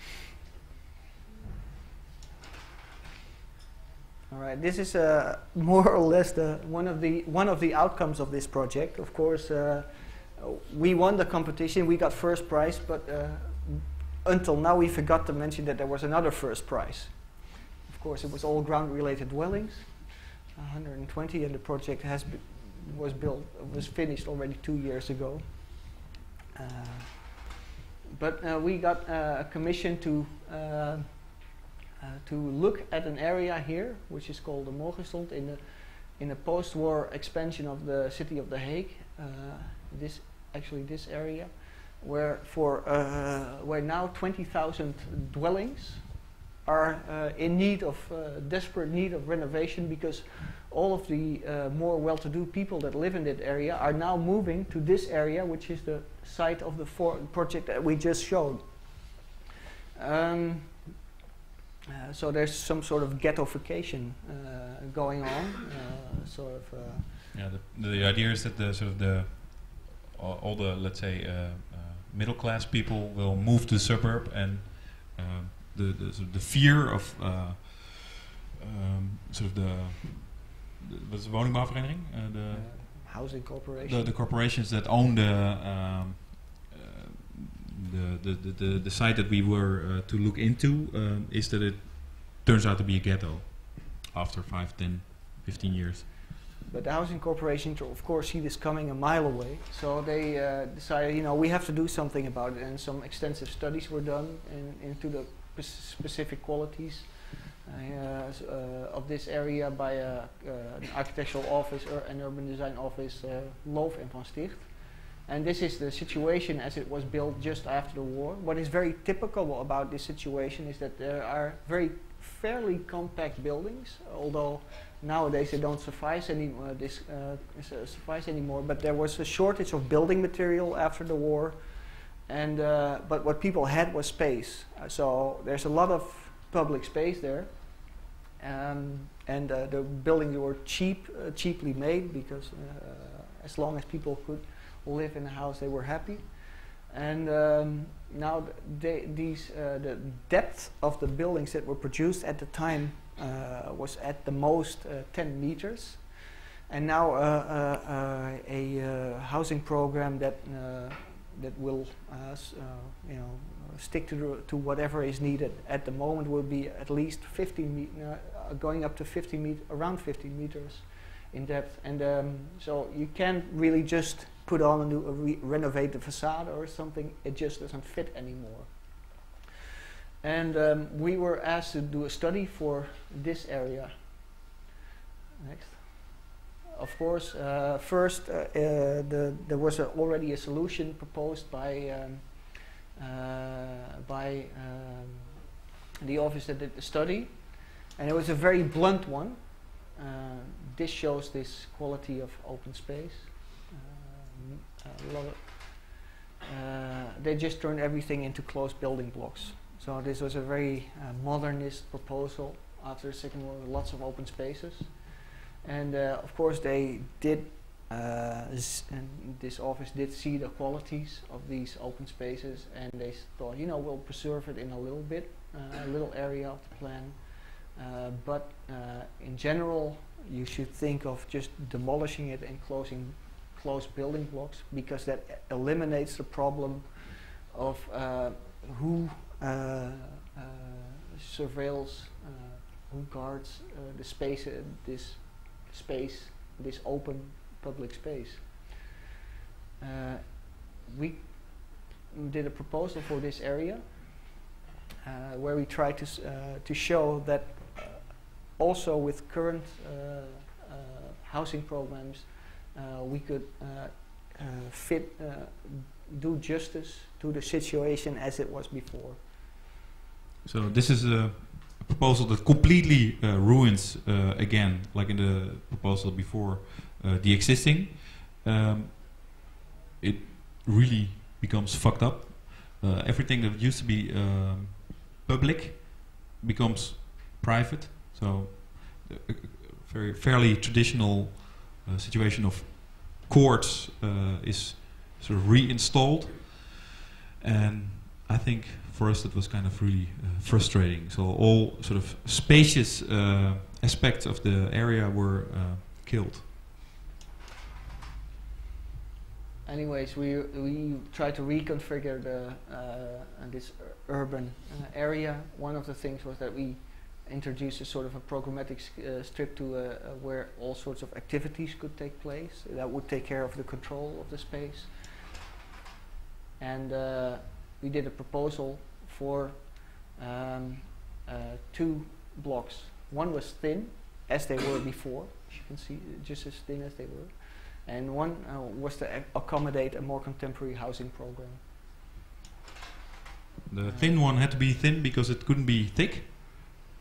All right. This is uh, more or less the one of the one of the outcomes of this project. Of course, uh, we won the competition. We got first prize, but uh, until now we forgot to mention that there was another first prize. Of course, it was all ground-related dwellings, one hundred twenty, and the project has b was built was finished already two years ago. Uh, but uh, we got uh, a commission to. Uh, to look at an area here, which is called the Mogenstond, in the in the post-war expansion of the city of The Hague. Uh, this actually this area, where for uh, where now twenty thousand dwellings are uh, in need of uh, desperate need of renovation, because all of the uh, more well-to-do people that live in that area are now moving to this area, which is the site of the for project that we just showed. Um, Uh, so there's some sort of ghettofication uh, going on. Uh, sort of. Uh, yeah, the, the idea is that the sort of the uh, all the let's say uh, uh, middle class people will move to the suburb, and uh, the the, sort of the fear of uh, um, sort of the what is the woningbouwvereniging, uh, the uh, housing corporation, the, the corporations that own the. Um, The, the, the, the site that we were uh, to look into um, is that it turns out to be a ghetto after five, ten, fifteen years. But the housing corporation, of course, see this coming a mile away, so they uh, decided, you know, we have to do something about it, and some extensive studies were done in, into the specific qualities uh, uh, of this area by a, uh, an architectural office or an urban design office, uh, Loof and Van Sticht. And this is the situation as it was built just after the war. What is very typical about this situation is that there are very fairly compact buildings, although nowadays they don't suffice, any, uh, this, uh, suffice anymore. But there was a shortage of building material after the war, and uh, but what people had was space. Uh, so there's a lot of public space there, um, and uh, the buildings were cheap, uh, cheaply made because uh, as long as people could live in a house, they were happy, and um, now th these uh, the depth of the buildings that were produced at the time uh, was at the most uh, ten meters, and now uh, uh, uh, a uh, housing program that uh, that will uh, s uh, you know stick to the, to whatever is needed at the moment will be at least fifteen uh, going up to fifty meters, around fifty meters in depth, and um, so you can't really just put on a new, uh, re renovate the facade or something. It just doesn't fit anymore. And um, we were asked to do a study for this area. Next. Of course, uh, first uh, uh, the, there was a already a solution proposed by um, uh, by um, the office that did the study, and it was a very blunt one. Uh, this shows this quality of open space. Uh, uh, they just turned everything into closed building blocks. So this was a very uh, modernist proposal after the Second World War, lots of open spaces. And uh, of course they did, uh, and this office did see the qualities of these open spaces, and they thought, you know, we'll preserve it in a little bit, uh, a little area of the plan. Uh, but uh, in general, you should think of just demolishing it and closing closed building blocks, because that eliminates the problem of uh, who uh, uh, surveils, uh, who guards uh, the space, uh, this space, this open public space. Uh, we did a proposal for this area uh, where we tried to s uh, to show that. Also, with current uh, uh, housing programs, uh, we could uh, uh, fit, uh, do justice to the situation as it was before. So this is a proposal that completely uh, ruins, uh, again, like in the proposal before, uh, the existing. Um, it really becomes fucked up. Uh, everything that used to be um, public becomes private. So, a very fairly traditional uh, situation of courts uh, is sort of reinstalled, and I think for us that was kind of really uh, frustrating. So all sort of spacious uh, aspects of the area were uh, killed. Anyways, we we try to reconfigure the uh, this urban uh, area. One of the things was that we introduced a sort of a programmatic uh, strip to uh, uh, where all sorts of activities could take place that would take care of the control of the space. And uh, we did a proposal for um, uh, two blocks. One was thin, as they were before, as you can see, uh, just as thin as they were. And one uh, was to ac accommodate a more contemporary housing program. The uh, thin one had to be thin because it couldn't be thick.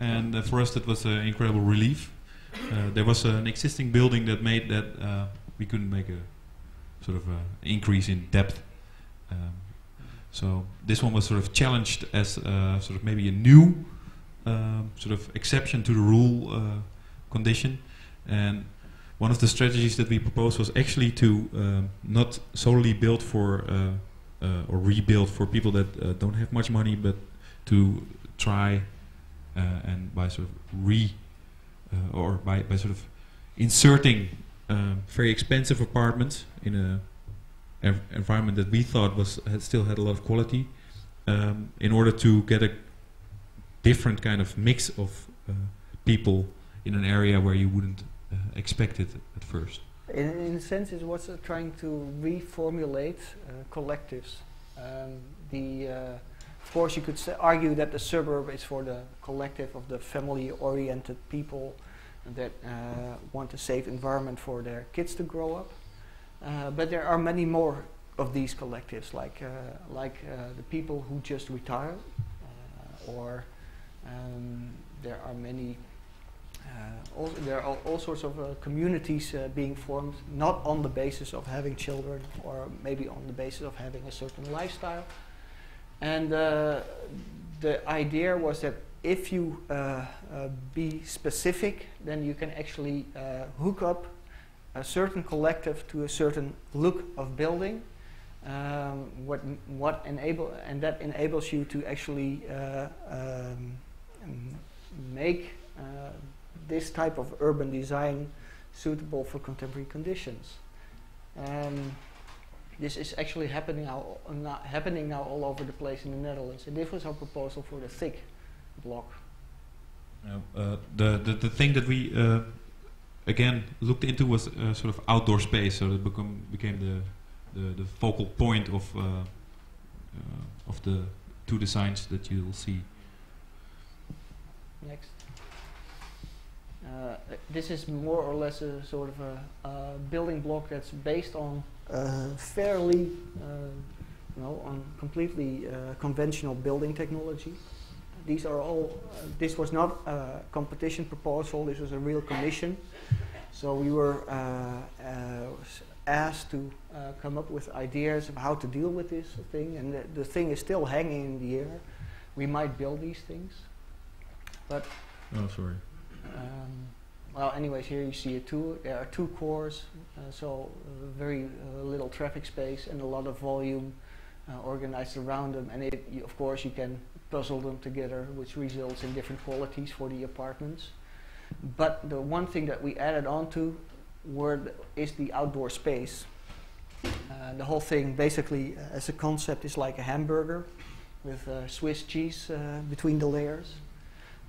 And uh, for us that was an uh, incredible relief. Uh, there was uh, an existing building that made that uh, we couldn't make a sort of a increase in depth. Um, so this one was sort of challenged as uh, sort of maybe a new uh, sort of exception to the rule uh, condition. And one of the strategies that we proposed was actually to uh, not solely build for uh, uh, or rebuild for people that uh, don't have much money, but to try Uh, and by sort of re uh, or by, by sort of inserting uh, very expensive apartments in a ev environment that we thought was had still had a lot of quality, um, in order to get a different kind of mix of uh, people in an area where you wouldn't uh, expect it at first. In, in a sense, it was uh, trying to reformulate uh, collectives. Um, the uh Of course, you could argue that the suburb is for the collective of the family-oriented people that uh, want a safe environment for their kids to grow up. Uh, but there are many more of these collectives, like uh, like uh, the people who just retire, uh, or um, there are many. Uh, all there are all sorts of uh, communities uh, being formed, not on the basis of having children, or maybe on the basis of having a certain lifestyle. And uh, the idea was that if you uh, uh, be specific, then you can actually uh, hook up a certain collective to a certain look of building, um, what what enable and that enables you to actually uh, um, make uh, this type of urban design suitable for contemporary conditions. Um, This is actually happening now, uh, not happening now all over the place in the Netherlands, and this was our proposal for the thick block. Uh, uh, the, the the thing that we uh, again looked into was uh, sort of outdoor space, so that become became the the, the focal point of uh, uh, of the two designs that you will see. Next, uh, this is more or less a sort of a uh, building block that's based on. Uh, fairly, uh, you know, on completely uh, conventional building technology. These are all. Uh, this was not a competition proposal. This was a real commission. So we were uh, uh, asked to uh, come up with ideas of how to deal with this thing, and the, the thing is still hanging in the air. We might build these things, but oh, sorry. Um, well, anyways, here you see it too. There are two cores, uh, so uh, very uh, little traffic space and a lot of volume uh, organized around them. And it, you, of course, you can puzzle them together, which results in different qualities for the apartments. But the one thing that we added on to were th is the outdoor space. Uh, the whole thing, basically, uh, as a concept, is like a hamburger with uh, Swiss cheese uh, between the layers.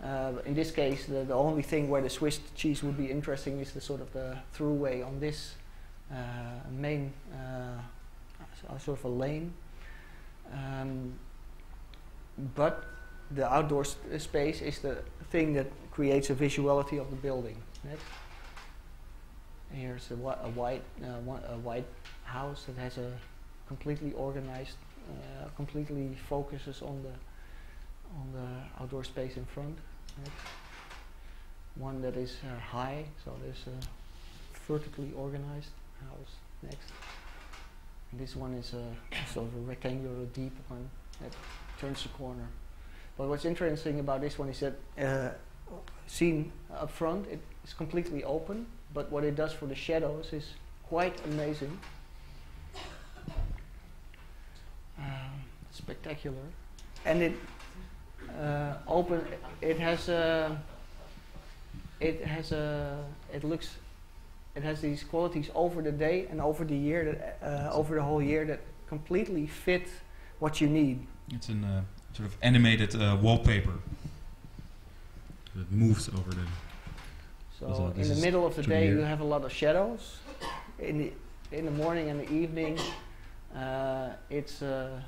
Uh, in this case, the, the only thing where the Swiss cheese would be interesting is the sort of the throughway on this uh, main uh, sort of a lane. Um, but the outdoor st space is the thing that creates a visuality of the building. Right? Here's a, whi a white uh, a white house that has a completely organized, uh, completely focuses on the. on the outdoor space in front. Right. One that is uh, high, so there's a vertically organized house next. And this one is a sort of a rectangular, deep one that turns the corner. But what's interesting about this one is that uh, seen up front, it is completely open, but what it does for the shadows is quite amazing. Uh, spectacular. And it Uh, open. It has a. It has a. It looks. It has these qualities over the day and over the year, that, uh, over the whole year, that completely fit what you need. It's an uh, sort of animated uh, wallpaper. It moves over the. So also in the middle of the day, you have a lot of shadows. In the in the morning and the evening, uh, it's. Uh,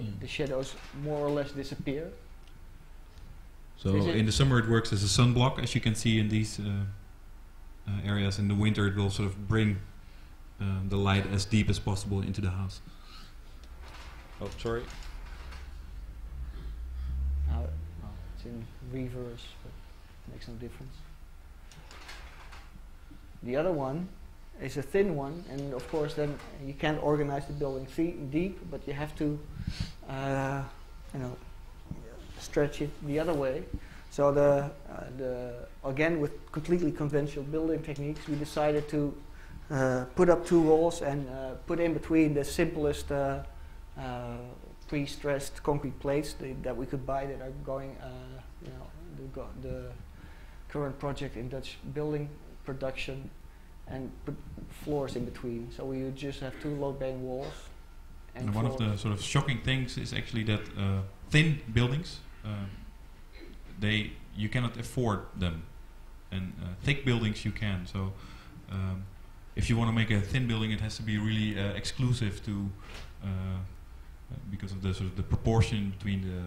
Mm. The shadows more or less disappear. So in the summer it works as a sunblock, as you can see in these uh, uh, areas. In the winter it will sort of bring um, the light as deep as possible into the house. Oh, sorry. Uh, it's in reverse, but it makes no difference. The other one, it's a thin one, and of course then you can't organize the building deep, but you have to uh, you know, stretch it the other way. So the, uh, the again, with completely conventional building techniques, we decided to uh, put up two walls and uh, put in between the simplest uh, uh, pre-stressed concrete plates that, that we could buy that are going, uh, you know, the, go the current project in Dutch building production, and put floors in between. So we just have two load-bearing walls. And, and one of the sort of shocking things is actually that uh, thin buildings, uh, they you cannot afford them. And uh, thick buildings you can. So um, if you want to make a thin building, it has to be really uh, exclusive to, uh, because of the sort of the proportion between the,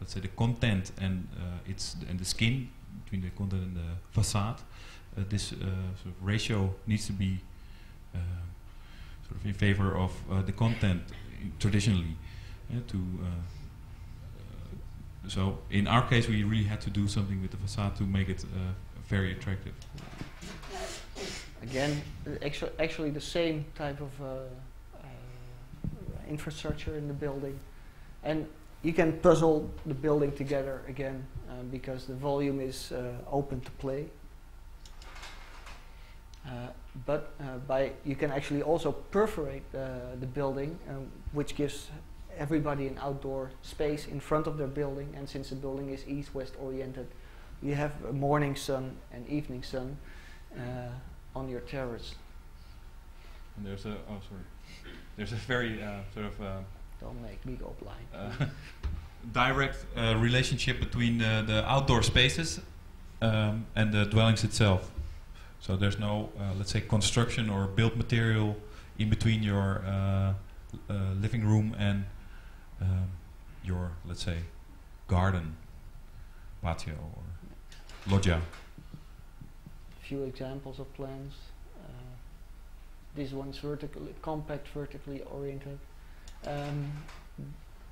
let's say, the content and uh, its and the skin, between the content and the facade. Uh, this uh, sort of ratio needs to be uh, sort of in favor of uh, the content traditionally. Yeah, to uh, uh, so in our case, we really had to do something with the facade to make it uh, very attractive. Again, actu actually the same type of uh, uh, infrastructure in the building, and you can puzzle the building together again uh, because the volume is uh, open to play. Uh, but uh, by you can actually also perforate uh, the building, um, which gives everybody an outdoor space in front of their building. And since the building is east-west oriented, you have a morning sun and evening sun uh, on your terrace. And there's a oh sorry, there's a very uh, sort of uh, don't make me go blind uh, direct uh, relationship between the, the outdoor spaces um, and the dwellings itself. So there's no, uh, let's say, construction or built material in between your uh, uh, living room and um, your, let's say, garden, patio, or loggia. A few examples of plans. Uh, this one's vertically compact, vertically oriented. Um,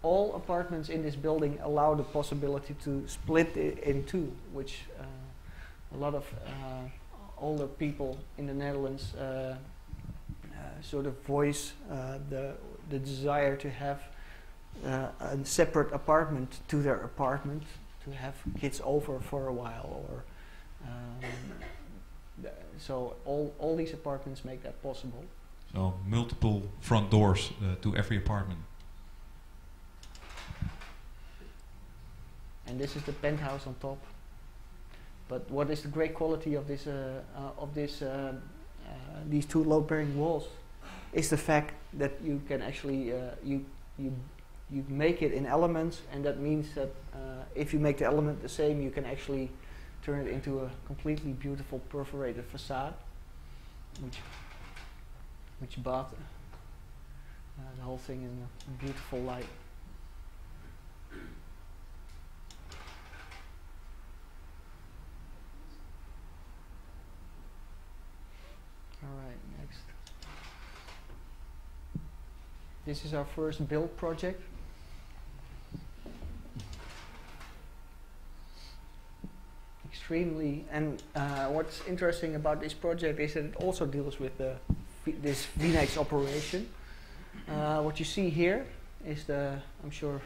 all apartments in this building allow the possibility to split it in two, which uh, a lot of uh, older people in the Netherlands uh, uh, sort of voice uh, the, the desire to have uh, a separate apartment to their apartment, to have kids over for a while, or um, so all, all these apartments make that possible. So multiple front doors uh, to every apartment. And this is the penthouse on top. But what is the great quality of this uh, uh, of this uh, uh, these two load-bearing walls is the fact that you can actually uh, you you you make it in elements, and that means that uh, if you make the element the same, you can actually turn it into a completely beautiful perforated facade, which which brought uh, the whole thing in a beautiful light. Alright, next. This is our first build project. Extremely, and uh, what's interesting about this project is that it also deals with the this Phoenix operation. Uh, what you see here is the, I'm sure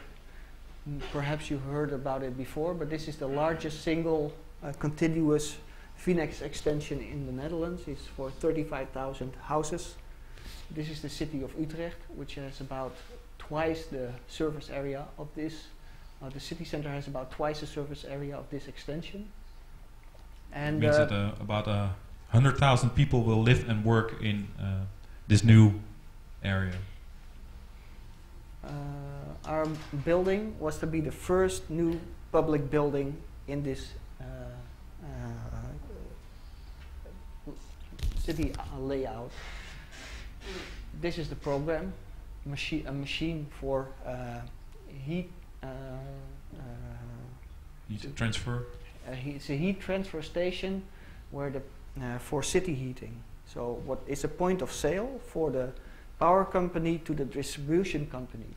perhaps you heard about it before, but this is the largest single uh, continuous Phoenix extension in the Netherlands. Is for thirty-five thousand houses. This is the city of Utrecht, which has about twice the surface area of this. Uh, the city center has about twice the surface area of this extension. And it means uh, that uh, about uh, one hundred thousand people will live and work in uh, this new area. Uh, our building was to be the first new public building in this uh, uh, city uh, layout. This is the program, Machi a machine for uh, heat, uh, uh, heat transfer. Uh, he it's a heat transfer station where the uh, for city heating. So what is a point of sale for the power company to the distribution company,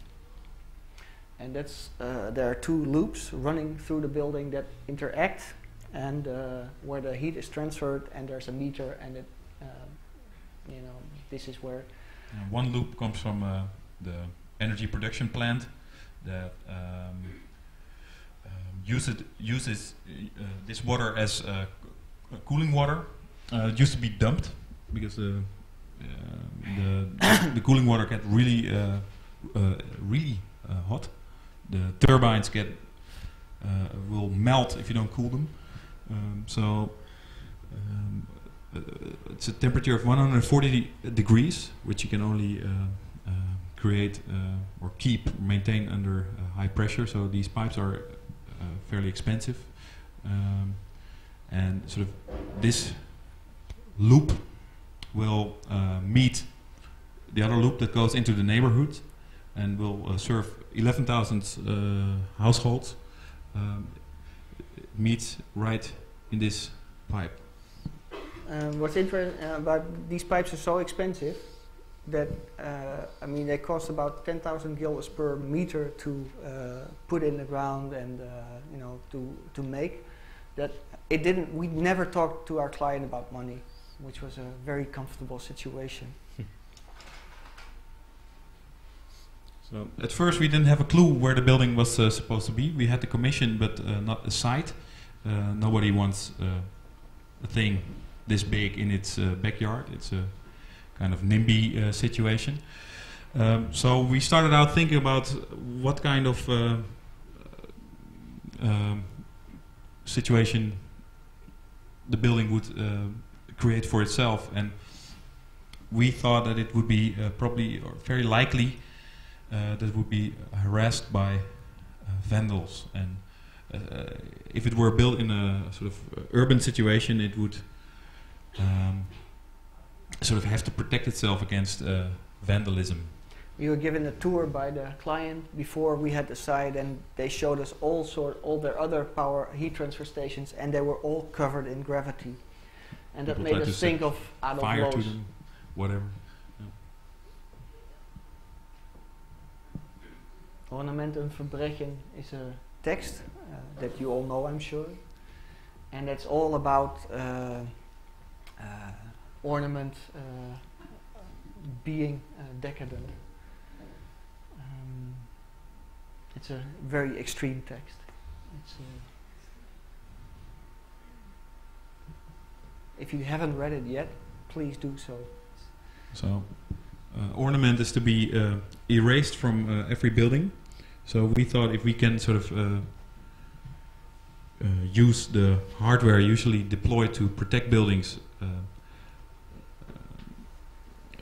and that's uh, there are two loops running through the building that interact, and uh, where the heat is transferred, and there's a meter, and it. Uh, You know, this is where and one loop comes from uh, the energy production plant that um, uh, use it, uses uh, this water as uh, cooling water. Uh, it used to be dumped because the uh, the, the cooling water get really uh, uh, really uh, hot. The turbines get uh, will melt if you don't cool them. Um, so. Um, Uh, it's a temperature of one hundred forty de degrees, which you can only uh, uh, create uh, or keep, or maintain under uh, high pressure. So these pipes are uh, fairly expensive, um, and sort of this loop will uh, meet the other loop that goes into the neighborhood, and will uh, serve eleven thousand uh, households. Um, meets right in this pipe. Um, what's interesting uh, about these pipes are so expensive that uh, I mean they cost about ten thousand guilders per meter to uh, put in the ground, and uh, you know, to to make that. It didn't. We never talked to our client about money, which was a very comfortable situation. So at first we didn't have a clue where the building was uh, supposed to be. We had the commission, but uh, not a site. Uh, nobody wants uh, a thing this big in its uh, backyard. It's a kind of NIMBY uh, situation. Um, so we started out thinking about what kind of uh, uh, situation the building would uh, create for itself, and we thought that it would be uh, probably or very likely uh, that it would be harassed by uh, vandals, and uh, if it were built in a sort of urban situation, it would Um, sort of have to protect itself against uh, vandalism. We were given a tour by the client before we had the site, and they showed us all sort all their other power heat transfer stations, and they were all covered in graffiti, and people that made us think of Adolf fire Loos. To them, whatever. Yeah. Ornament en Verbrechen is a text uh, that you all know, I'm sure, and that's all about. Uh, Uh, ornament, uh, being uh, decadent. Um, it's a very extreme text. It's a if you haven't read it yet, please do so. So, uh, ornament is to be uh, erased from uh, every building. So we thought if we can sort of uh, uh, use the hardware usually deployed to protect buildings, uh,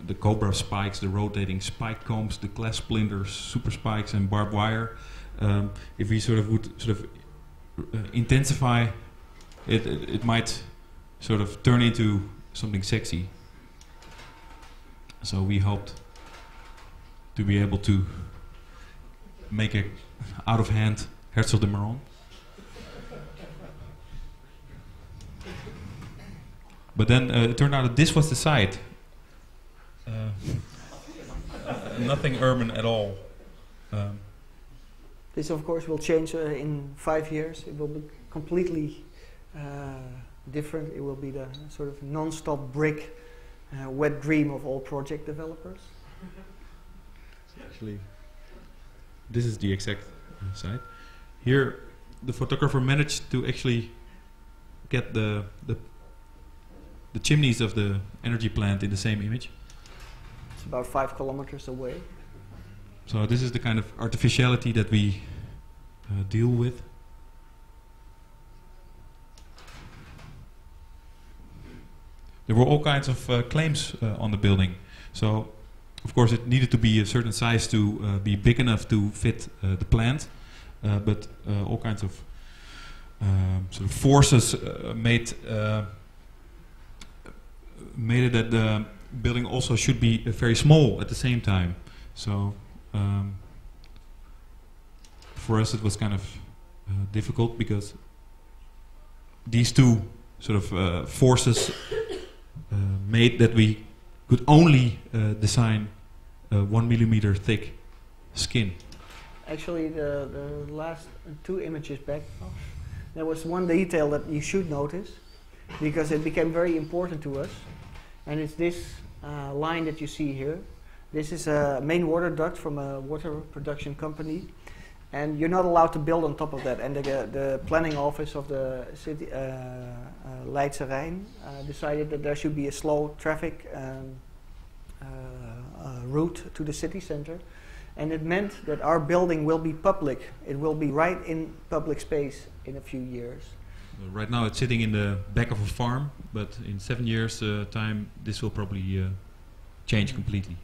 the cobra spikes, the rotating spike combs, the glass splinters, super spikes and barbed wire. Um, if we sort of would sort of uh, intensify it, it, it might sort of turn into something sexy. So we hoped to be able to make a out of hand Herzog de Meuron. But then uh, it turned out that this was the site. Uh, nothing urban at all. Um, this, of course, will change uh, in five years. It will be completely uh, different. It will be the sort of non-stop brick uh, wet dream of all project developers. Actually, this is the exact site. Here, the photographer managed to actually get the the, the chimneys of the energy plant in the same image. About five kilometers away. So this is the kind of artificiality that we uh, deal with. There were all kinds of uh, claims uh, on the building. So of course it needed to be a certain size to uh, be big enough to fit uh, the plant, uh, but uh, all kinds of uh, sort of forces uh, made uh, made it that the building also should be uh, very small at the same time. So um, for us it was kind of uh, difficult because these two sort of uh, forces uh, made that we could only uh, design uh, one millimeter thick skin. Actually the, the last two images back, oh. there was one detail that you should notice because it became very important to us. And it's this uh, line that you see here. This is a main water duct from a water production company. And you're not allowed to build on top of that. And the, the planning office of the city, uh, uh, Leidse Rijn, uh, decided that there should be a slow traffic um, uh, uh, route to the city center. And it meant that our building will be public. It will be right in public space in a few years. Right now it's sitting in the back of a farm, but in seven years uh, time this will probably uh, change completely.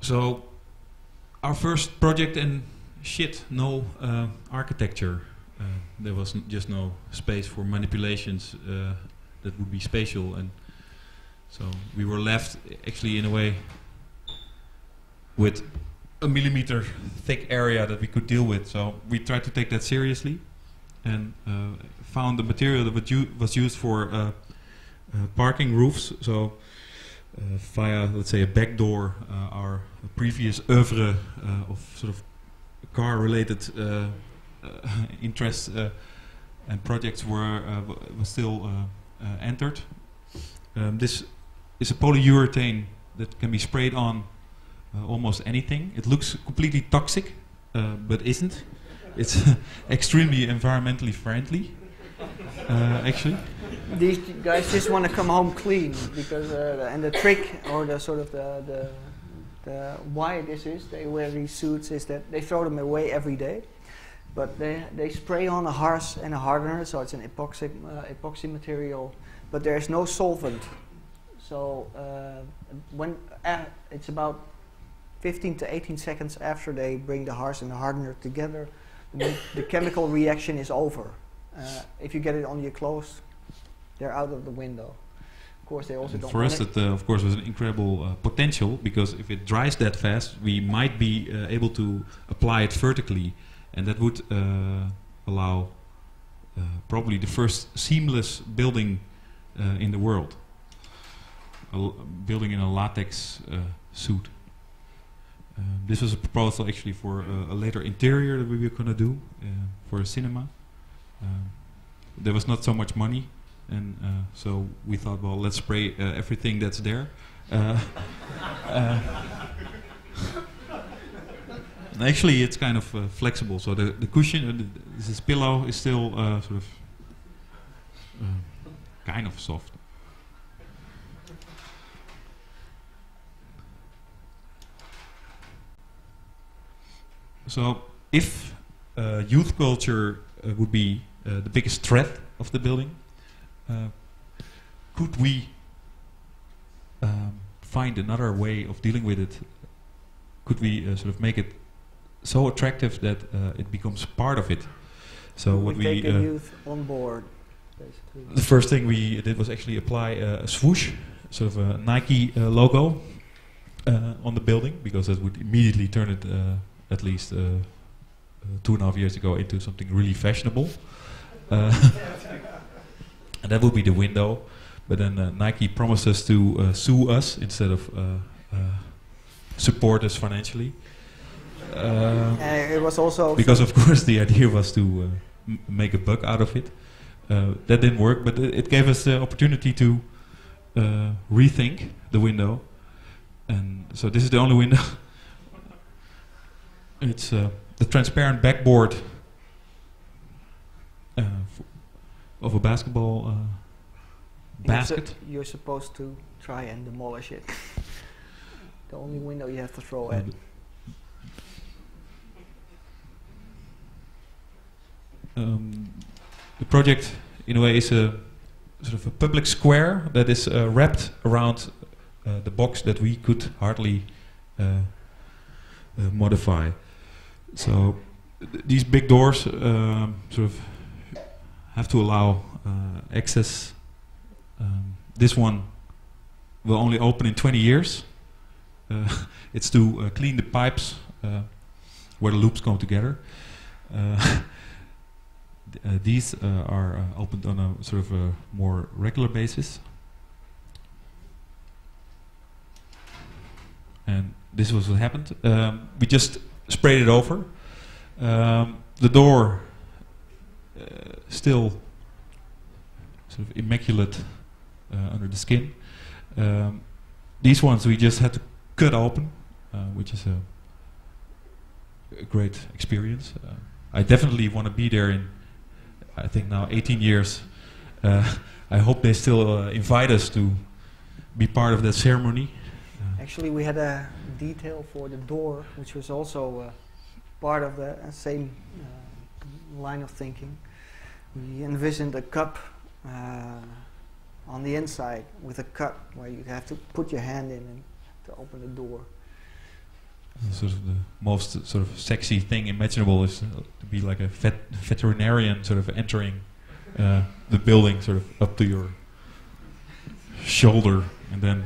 So our first project and shit, no uh, architecture. Uh, there was n just no space for manipulations uh, that would be spatial, and so we were left actually in a way with a millimeter thick area that we could deal with. So we tried to take that seriously and uh, found the material that was used for uh, uh, parking roofs. So uh, via, let's say, a backdoor, uh, our previous oeuvre uh, of sort of car related uh, uh, interests uh, and projects were uh, was still uh, uh, entered. Um, this is a polyurethane that can be sprayed on Uh, almost anything. It looks completely toxic, uh, but isn't. It's extremely environmentally friendly, uh, actually. These guys just want to come home clean, because uh, the, and the trick, or the sort of the, the the why this is, they wear these suits, is that they throw them away every day, but they they spray on a harsh and a hardener, so it's an epoxy uh, epoxy material, but there is no solvent. So uh, when uh, it's about fifteen to eighteen seconds after they bring the harsh and the hardener together, the, the chemical reaction is over. Uh, if you get it on your clothes, they're out of the window. Of course, they also and don't. For us, that uh, of course was an incredible uh, potential, because if it dries that fast, we might be uh, able to apply it vertically, and that would uh, allow uh, probably the first seamless building uh, in the world, a l building in a latex uh, suit. This was a proposal actually for uh, a later interior that we were going to do uh, for a cinema. Um, there was not so much money And uh, so we thought, well, let's spray uh, everything that's there. Uh, uh, actually, it's kind of uh, flexible. So the, the cushion, uh, the, this pillow is still uh, sort of uh, kind of soft. So if uh, youth culture uh, would be uh, the biggest threat of the building, uh, could we um, find another way of dealing with it? Could we uh, sort of make it so attractive that uh, it becomes part of it? So what we take we, uh, the youth on board, basically. The first thing we did was actually apply uh, a swoosh, sort of a Nike uh, logo uh, on the building, because that would immediately turn it uh, at least uh, uh, two and a half years ago into something really fashionable. Uh, and that would be the window. But then uh, Nike promises to uh, sue us instead of uh, uh, support us financially. Uh, it was also because, of course, the idea was to uh, m make a buck out of it. Uh, that didn't work, but it gave us the opportunity to uh, rethink the window. And so this is the only window. It's uh, the transparent backboard uh, f of a basketball uh, basket. Su you're supposed to try and demolish it. The only window you have to throw at. Um, the project, in a way, is a sort of a public square that is uh, wrapped around uh, the box that we could hardly uh, uh, modify. So th these big doors uh, sort of have to allow uh, access. Um, this one will only open in twenty years. Uh, it's to uh, clean the pipes uh, where the loops come together. Uh, th uh, these uh, are uh, opened on a sort of a more regular basis. And this was what happened. Um, we just sprayed it over. Um, the door uh, still sort of immaculate uh, under the skin. Um, these ones we just had to cut open, uh, which is a, a great experience. Uh, I definitely want to be there in, I think now, eighteen years. Uh, I hope they still uh, invite us to be part of that ceremony. Actually, we had a detail for the door, which was also uh, part of the uh, same uh, line of thinking. We envisioned a cup uh, on the inside with a cut where you have to put your hand in and to open the door. And sort of the most uh, sort of sexy thing imaginable is uh, to be like a vet veterinarian sort of entering uh, the building sort of up to your shoulder and then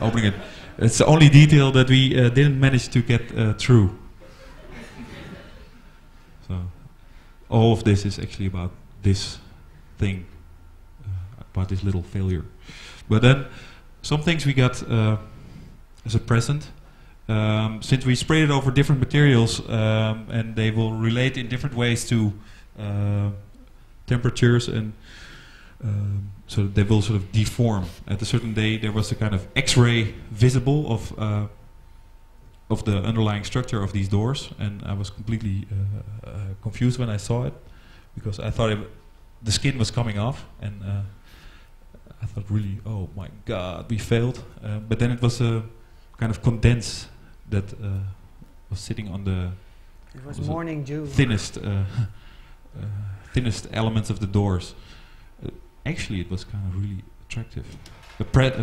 opening it. It's the only detail that we uh, didn't manage to get uh, through. So all of this is actually about this thing, uh, about this little failure. But then some things we got uh, as a present. Um, since we sprayed it over different materials um, and they will relate in different ways to uh, temperatures and Um, so they will sort of deform. At a certain day, there was a kind of X-ray visible of uh, of the underlying structure of these doors, and I was completely uh, uh, confused when I saw it, because I thought it w the skin was coming off, and uh, I thought, really, oh my God, we failed. Uh, but then it was a kind of condense that uh, was sitting on the it was was morning dew thinnest uh, uh, thinnest elements of the doors. Actually, it was kind of really attractive. The pre uh,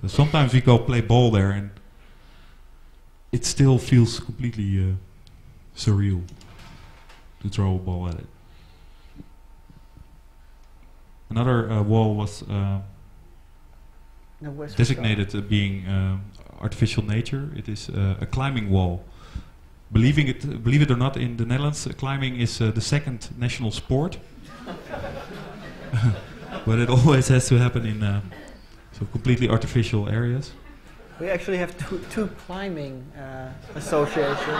so sometimes we go play ball there, and it still feels completely uh, surreal to throw a ball at it. Another uh, wall was uh, designated uh, being uh, artificial nature. It is uh, a climbing wall. Believing it, uh, believe it or not, in the Netherlands, uh, climbing is uh, the second national sport. But it always has to happen in uh, so completely artificial areas. We actually have two, two climbing uh, associations.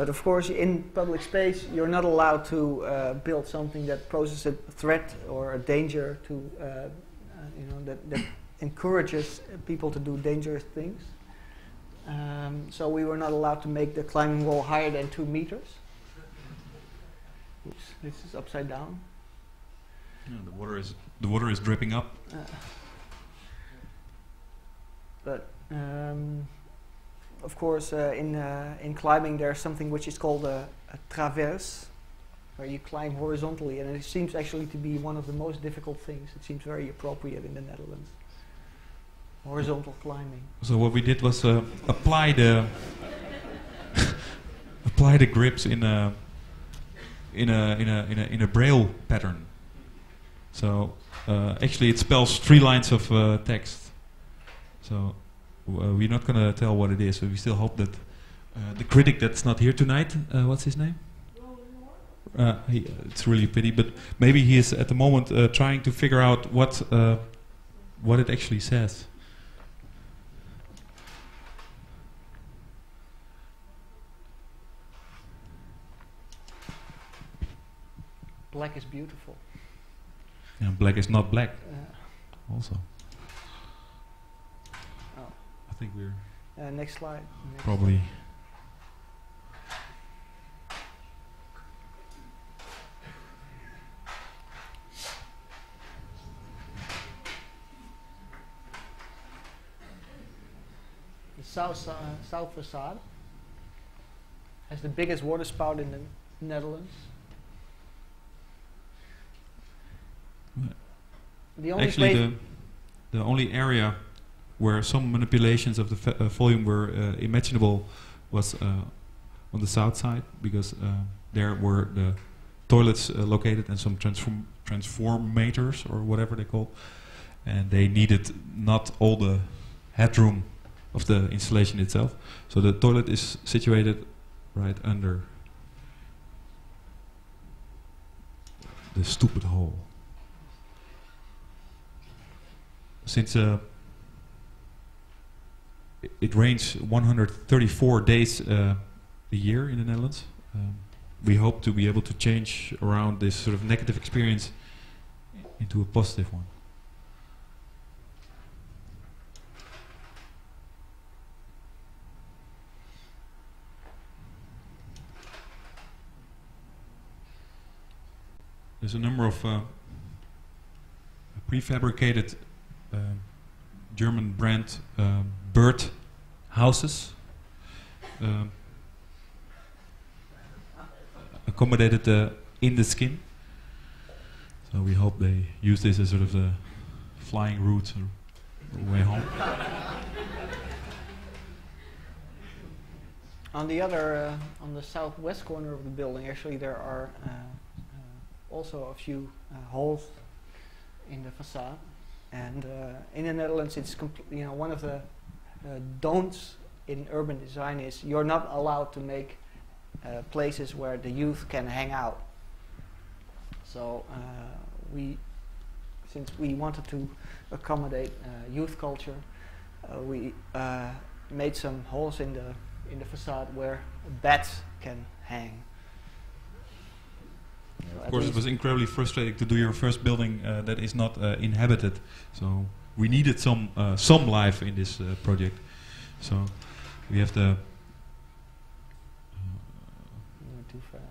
But of course, in public space, you're not allowed to uh, build something that poses a threat or a danger to, uh, uh, you know, that, that encourages people to do dangerous things. Um, so we were not allowed to make the climbing wall higher than two meters. Oops, this is upside down. Yeah, the water is the water is dripping up. Uh, but. Um, Of course, uh, in, uh, in climbing there's something which is called a, a traverse, where you climb horizontally, and it seems actually to be one of the most difficult things. It seems very appropriate in the Netherlands. Horizontal climbing. So what we did was uh, apply the apply the grips in a in a in a in a, in a braille pattern. So uh, actually, it spells three lines of uh, text. So. Uh, we're not going to tell what it is, so we still hope that uh, the critic that's not here tonight, uh, what's his name? Uh, he, uh, it's really a pity, but maybe he is at the moment uh, trying to figure out what uh, what it actually says. Black is beautiful. And black is not black. Uh. Also. Think we're uh, next slide. Next probably. Slide. The south uh, south facade has the biggest water spout in the Netherlands. The only Actually, the the only area. Where some manipulations of the fa uh, volume were uh, imaginable was uh, on the south side, because uh, there were the toilets uh, located and some transform transformators or whatever they called, and they needed not all the headroom of the installation itself. So the toilet is situated right under the stupid hole. Since uh, it rains one hundred thirty-four days uh, a year in the Netherlands. Um, we hope to be able to change around this sort of negative experience into a positive one. There's a number of uh, prefabricated uh, German brand um, bird houses um, accommodated uh, in the skin. So we hope they use this as sort of the flying route or way home. On the other, uh, on the southwest corner of the building, actually there are uh, uh, also a few uh, holes in the facade. And uh, in the Netherlands, it's you know one of the Uh, don'ts in urban design is you're not allowed to make uh, places where the youth can hang out. So uh, we, since we wanted to accommodate uh, youth culture, uh, we uh, made some holes in the in the facade where bats can hang. Yeah, of course, it was incredibly frustrating to do your first building uh, that is not uh, inhabited. So. We needed some uh, some life in this uh, project, so we have the. Uh, too fast.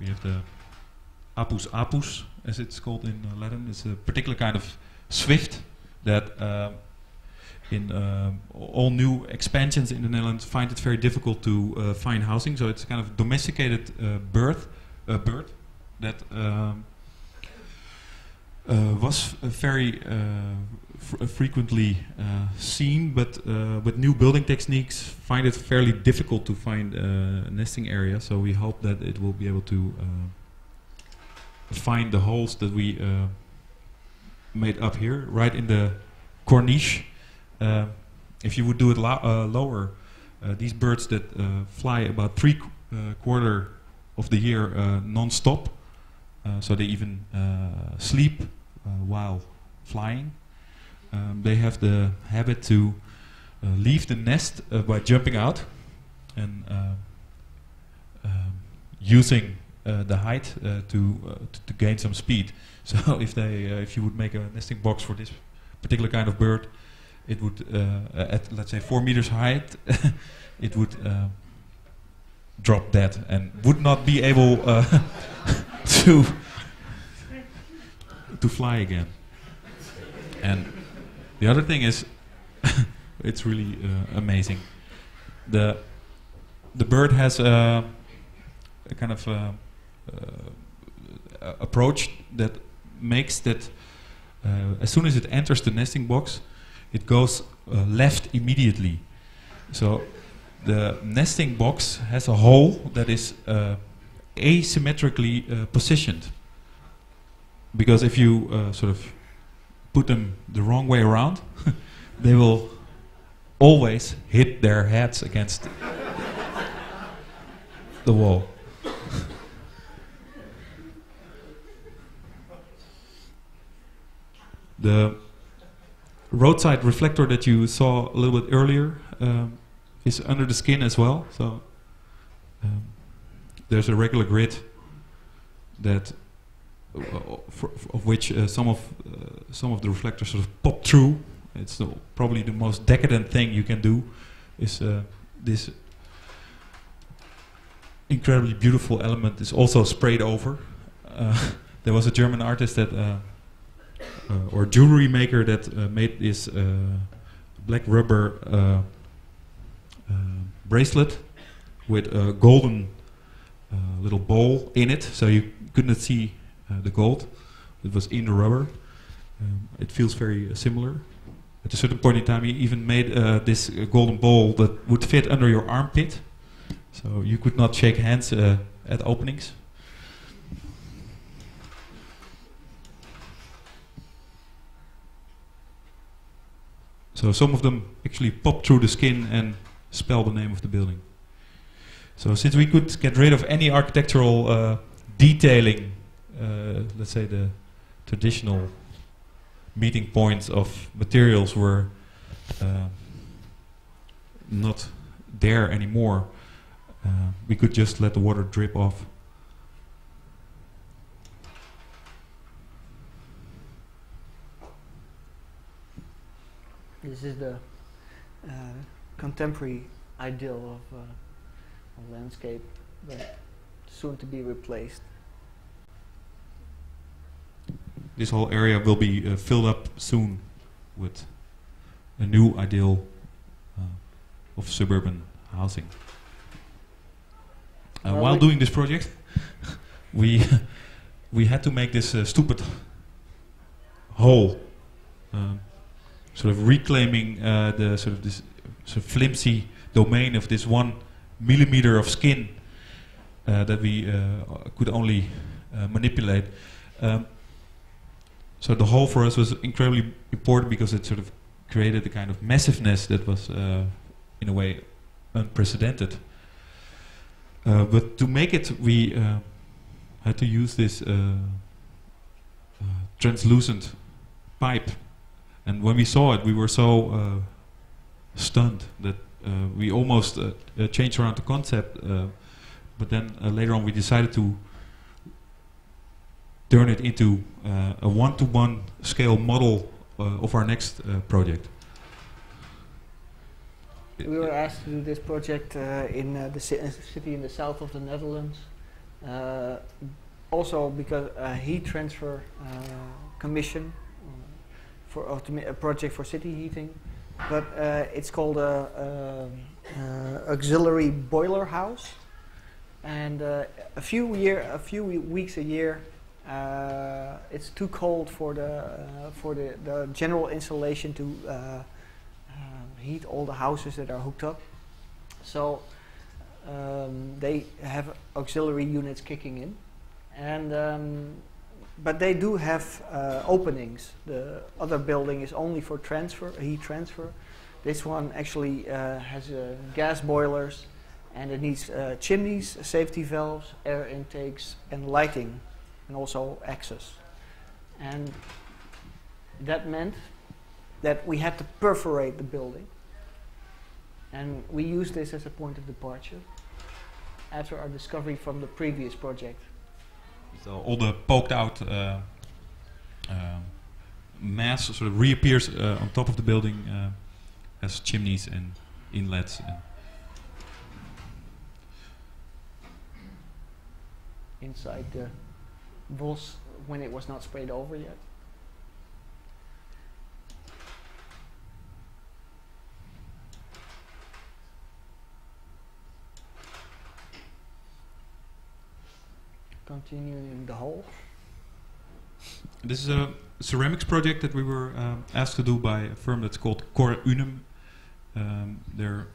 We have the apus apus, as it's called in uh, Latin. It's a particular kind of swift that, uh, in uh, all new expansions in the Netherlands, find it very difficult to uh, find housing. So it's a kind of domesticated uh, bird, uh, bird that. Um, Uh, was uh, very uh, fr frequently uh, seen, but uh, with new building techniques, find it fairly difficult to find uh, nesting area. So we hope that it will be able to uh, find the holes that we uh, made up here, right in the corniche. Uh, if you would do it lo uh, lower, uh, these birds that uh, fly about three qu uh, quarter of the year uh, non-stop, uh, so they even uh, sleep. While flying, um, they have the habit to uh, leave the nest uh, by jumping out, and uh, using uh, the height uh, to, uh, to to gain some speed. So if they, uh, if you would make a nesting box for this particular kind of bird, it would uh, at let's say four meters height, it would uh, drop that and would not be able uh, to to fly again. And the other thing is, it's really uh, amazing. the The bird has a, a kind of a, uh, approach that makes that uh, as soon as it enters the nesting box, it goes uh, left immediately. So the nesting box has a hole that is uh, asymmetrically uh, positioned, because if you uh, sort of put them the wrong way around, they will always hit their heads against the wall. The roadside reflector that you saw a little bit earlier um, is under the skin as well. So um, there's a regular grid that uh, for, of which uh, some of uh, some of the reflectors sort of pop through. It's the, probably the most decadent thing you can do, is uh, this incredibly beautiful element is also sprayed over. Uh, there was a German artist that, uh, uh, or jewelry maker that uh, made this uh, black rubber uh, uh, bracelet with a golden uh, little bowl in it, so you couldn't see uh, the gold. It was in the rubber. Um, it feels very uh, similar. At a certain point in time, he even made uh, this uh, golden bowl that would fit under your armpit. So you could not shake hands uh, at openings. So some of them actually pop through the skin and spell the name of the building. So since we could get rid of any architectural uh, detailing, uh, let's say the traditional meeting points of materials were uh, not there anymore. Uh, we could just let the water drip off. This is the uh, contemporary ideal of uh, a landscape, but soon to be replaced. This whole area will be uh, filled up soon with a new ideal uh, of suburban housing. Uh, well, while doing this project, we we had to make this uh, stupid hole, um, sort of reclaiming uh, the sort of this sort of flimsy domain of this one millimeter of skin uh, that we uh, could only uh, manipulate. Um, so the hole for us was incredibly important because it sort of created a kind of massiveness that was, uh, in a way, unprecedented. Uh, but to make it, we uh, had to use this uh, uh, translucent pipe, and when we saw it, we were so uh, stunned that uh, we almost uh, uh, changed around the concept. Uh, but then uh, later on, we decided to turn it into uh, a one-to-one scale model uh, of our next uh, project. We were asked to do this project uh, in uh, the ci city in the south of the Netherlands. Uh, also because a heat transfer uh, commission for a project for city heating. But uh, it's called a, a, a auxiliary boiler house. And uh, a few year, a few weeks a year, uh, it's too cold for the uh, for the, the general installation to. Uh, heat all the houses that are hooked up, so um, they have auxiliary units kicking in, and um, but they do have uh, openings. The other building is only for transfer, heat transfer. This one actually uh, has uh, gas boilers, and it needs uh, chimneys, safety valves, air intakes, and lighting, and also access. And that meant that we had to perforate the building, and we used this as a point of departure. after our discovery from the previous project. So all the poked out uh, uh, mass sort of reappears uh, on top of the building uh, as chimneys and inlets. And inside the walls when it was not sprayed over yet. Continuing the hall. This is a ceramics project that we were um, asked to do by a firm that's called Cor Unum. Um, they're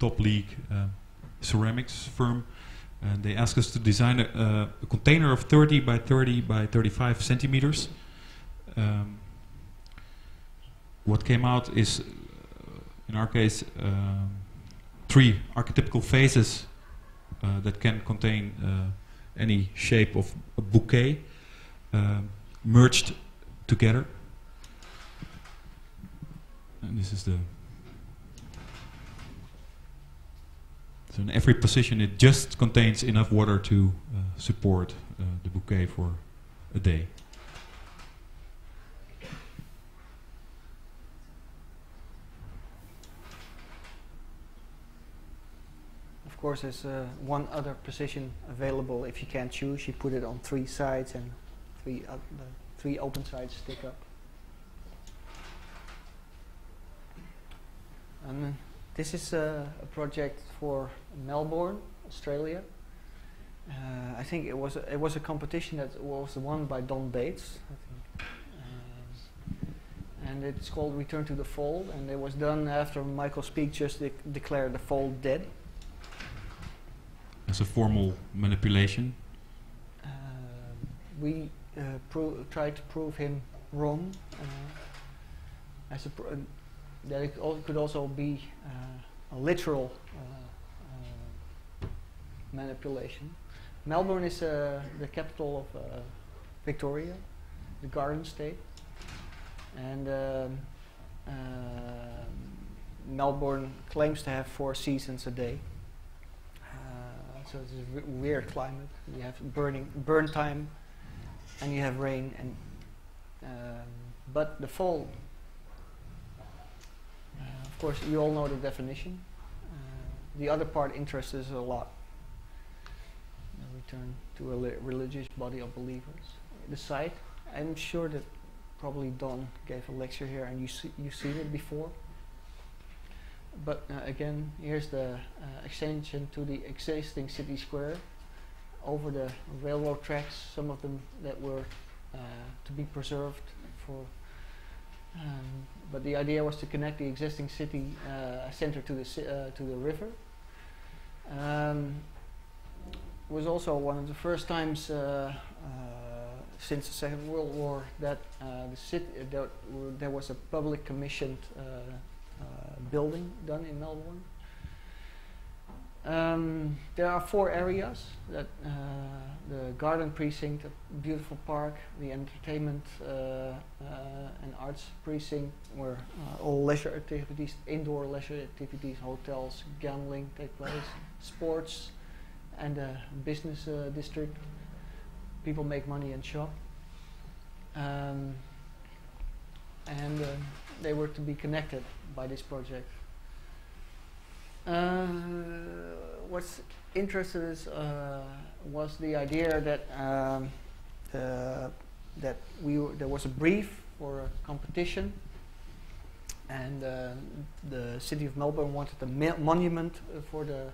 top league uh, ceramics firm. And they asked us to design a, uh, a container of thirty by thirty by thirty-five centimeters. Um, what came out is, uh, in our case, uh, three archetypical phases uh, that can contain uh, any shape of a bouquet uh, merged together. And this is the... So in every position it just contains enough water to uh, support uh, the bouquet for a day. Of course, there's uh, one other position available. If you can't choose, you put it on three sides, and three uh, three open sides stick up. And then this is uh, a project for Melbourne, Australia. Uh, I think it was a, it was a competition that was won by Don Bates, I think. And it's called "Return to the Fold," and it was done after Michael Speake just de declared the fold dead. As a formal manipulation? Uh, we uh, pro tried to prove him wrong. Uh, as a pr that it al could also be uh, a literal uh, uh, manipulation. Melbourne is uh, the capital of uh, Victoria, the Garden State. And um, uh, Melbourne claims to have four seasons a day. So it's a weird climate. You have burning, burn time, and you have rain. And um, but the fall, uh, of course, you all know the definition. Uh, the other part interests us a lot. The return to a religious body of believers. The site, I'm sure that probably Don gave a lecture here, and you see, you've seen it before. But uh, again, here's the uh, extension to the existing city square over the railroad tracks, some of them that were uh, to be preserved for. Um, but the idea was to connect the existing city uh, center to the, ci uh, to the river. Um, it was also one of the first times uh, uh, since the Second World War that uh, the city uh, there was a public commissioned uh, building done in Melbourne. Um, there are four areas: that uh, the garden precinct, a beautiful park, the entertainment uh, uh, and arts precinct, where uh, all leisure activities, indoor leisure activities, hotels, gambling take place, sports, and the business uh, district. People make money and shop. Um, and uh, they were to be connected by this project. Uh, what's interesting is, uh, was the idea that um, uh, that we were there was a brief for a competition, and uh, the city of Melbourne wanted a mo monument uh, for the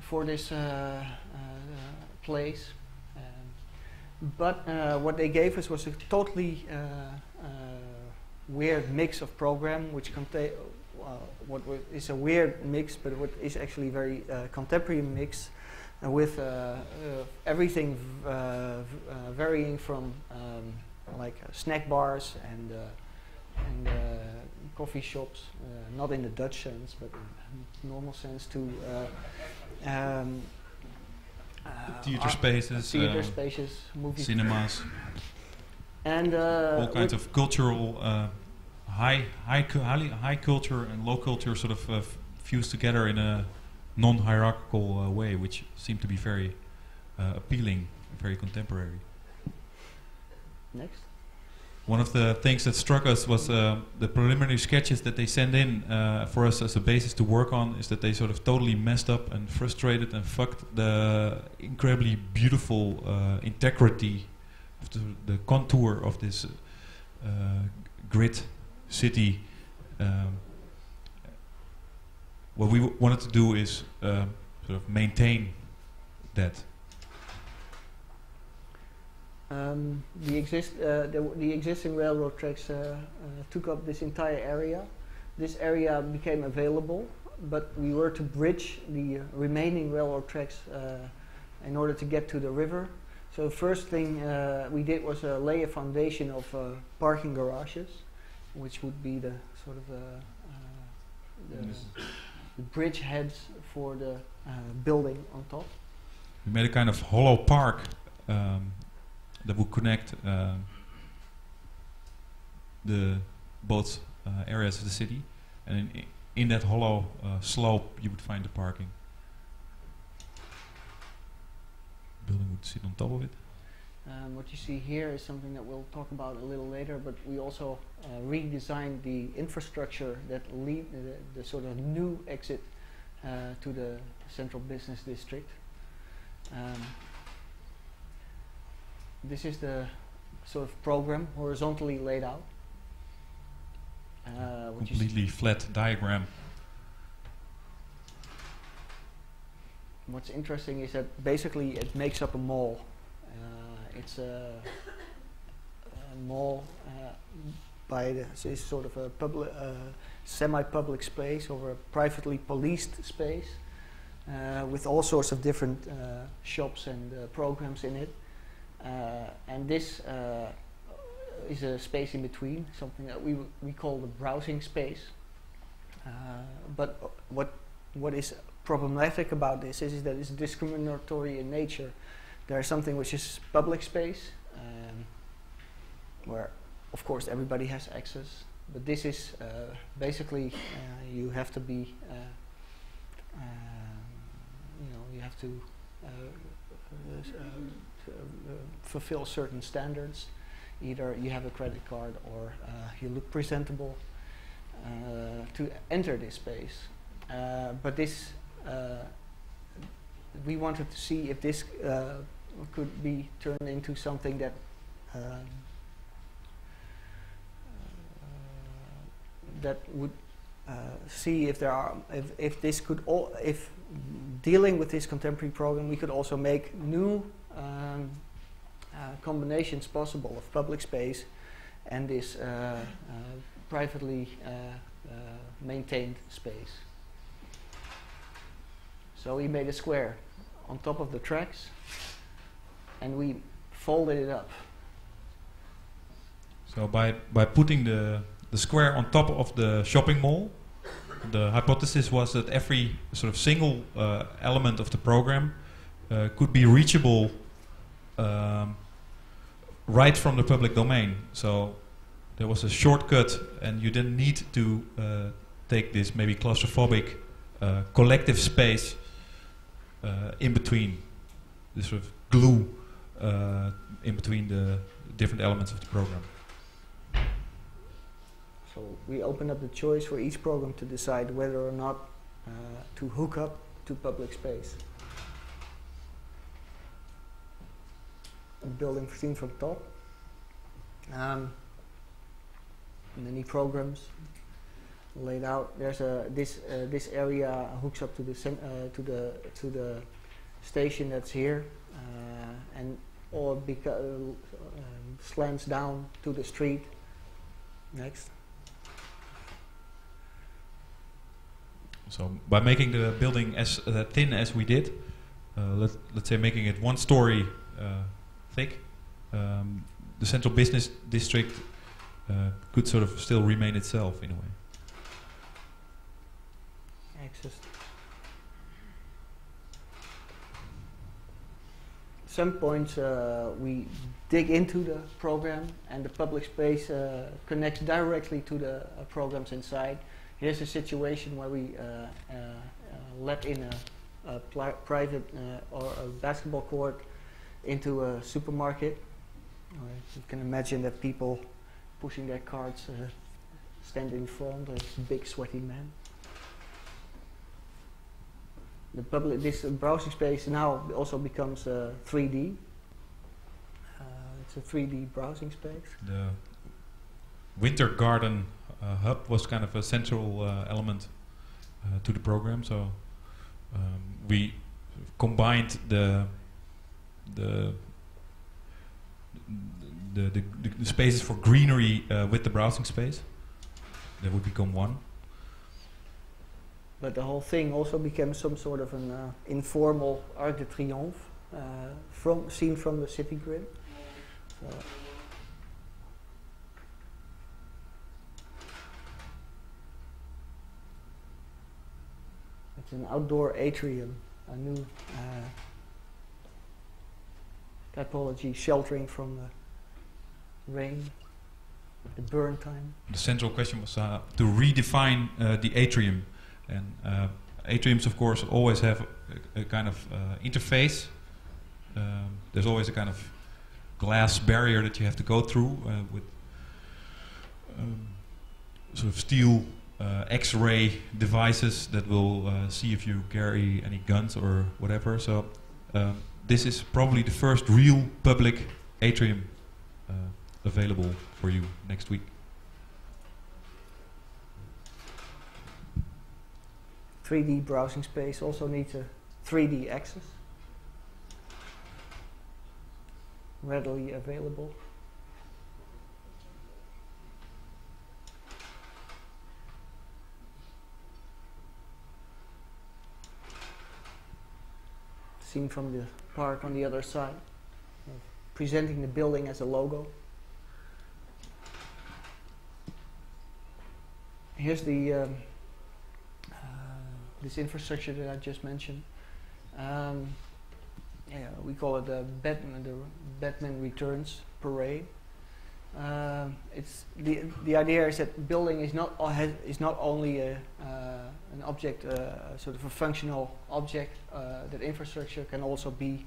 for this uh, uh, place. Um, but uh, what they gave us was a totally uh, uh, weird mix of program, which contain uh, what is a weird mix, but what is actually very uh, contemporary mix, uh, with uh, uh, everything v uh, v uh, varying from um, like uh, snack bars and uh, and uh, coffee shops, uh, not in the Dutch sense, but in normal sense, to uh, um, uh, theater spaces, theater uh, spaces, movie cinemas. And uh, all kinds of cultural, uh, high, high, cu high culture and low culture sort of uh, fused together in a non-hierarchical uh, way, which seemed to be very uh, appealing, very contemporary. Next. One of the things that struck us was uh, the preliminary sketches that they send in uh, for us as a basis to work on, is that they sort of totally messed up and frustrated and fucked the incredibly beautiful uh, integrity of the, the contour of this uh, grid city. Um, what we w wanted to do is uh, sort of maintain that. Um, the, exist, uh, the, the existing railroad tracks uh, uh, took up this entire area. This area became available, but we were to bridge the uh, remaining railroad tracks uh, in order to get to the river. So the first thing uh, we did was uh, lay a foundation of uh, parking garages, which would be the sort of uh, uh, the, yes. the bridge heads for the uh, building on top. We made a kind of hollow park um, that would connect uh, the both uh, areas of the city, and in, in that hollow uh, slope you would find the parking. The building would sit on top of it. Um, what you see here is something that we'll talk about a little later, but we also uh, redesigned the infrastructure that lead uh, the, the sort of new exit uh, to the central business district. Um, This is the sort of program horizontally laid out. Uh, Completely flat diagram. What's interesting is that basically it makes up a mall. Uh, it's a, a mall uh, by the so it's sort of a public, uh, semi-public space over a privately policed space uh, with all sorts of different uh, shops and uh, programs in it. Uh, and this uh, is a space in between, something that we, we call the browsing space. Uh, but uh, what, what is problematic about this is, is that it's discriminatory in nature. There's something which is public space, um, where of course everybody has access, but this is uh, basically uh, you have to be, uh, um, you know, you have to uh, um, Uh, fulfill certain standards. Either you have a credit card or uh, you look presentable uh, to enter this space. Uh, but this, uh, we wanted to see if this uh, could be turned into something that um, uh, that would uh, see if there are if if this could all if dealing with this contemporary program, we could also make new Um, uh, combinations possible of public space and this uh, uh, privately uh, uh, maintained space. So we made a square on top of the tracks and we folded it up. So by, by putting the, the square on top of the shopping mall, the hypothesis was that every sort of single uh, element of the program Uh, could be reachable um, right from the public domain. So there was a shortcut and you didn't need to uh, take this maybe claustrophobic uh, collective space uh, in between, this sort of glue uh, in between the different elements of the program. So we opened up the choice for each program to decide whether or not uh, to hook up to public space. Building seen from top, um, many programs laid out. There's a this uh, this area hooks up to the uh, to the to the station that's here, uh, and all beca um, slants down to the street. Next. So by making the building as uh, thin as we did, uh, let let's say making it one story. Uh, Thick. Um, the central business district uh, could sort of still remain itself in a way. Access. Some points uh, we dig into the program, and the public space uh, connects directly to the uh, programs inside. Here's a situation where we uh, uh, uh, let in a, a private uh, or a basketball court into a supermarket. Uh, you can imagine that people pushing their carts uh, stand in front as big sweaty men. The public, this uh, browsing space now also becomes uh, three D. Uh, it's a three D browsing space. The Winter Garden uh, Hub was kind of a central uh, element uh, to the program, so um, we combined the the the, the, the spaces for greenery uh, with the browsing space. They would become one. But the whole thing also became some sort of an uh, informal Arc de Triomphe uh, from, seen from the city grid. So it's an outdoor atrium, a new uh, typology sheltering from the rain. The burn time. The central question was uh, to redefine uh, the atrium, and uh, atriums, of course, always have a, a kind of uh, interface. Um, there's always a kind of glass barrier that you have to go through uh, with um, sort of steel uh, X-ray devices that will uh, see if you carry any guns or whatever. So um, this is probably the first real public atrium Uh, available for you next week. three D browsing space also needs a three D access, readily available. Seen from the park on the other side, presenting the building as a logo. Here's the um, uh, this infrastructure that I just mentioned. Um, yeah, we call it the Batman, the Batman Returns parade. Uh, it's the the idea is that building is not is not only a, uh, an object, uh, sort of a functional object. Uh, that infrastructure can also be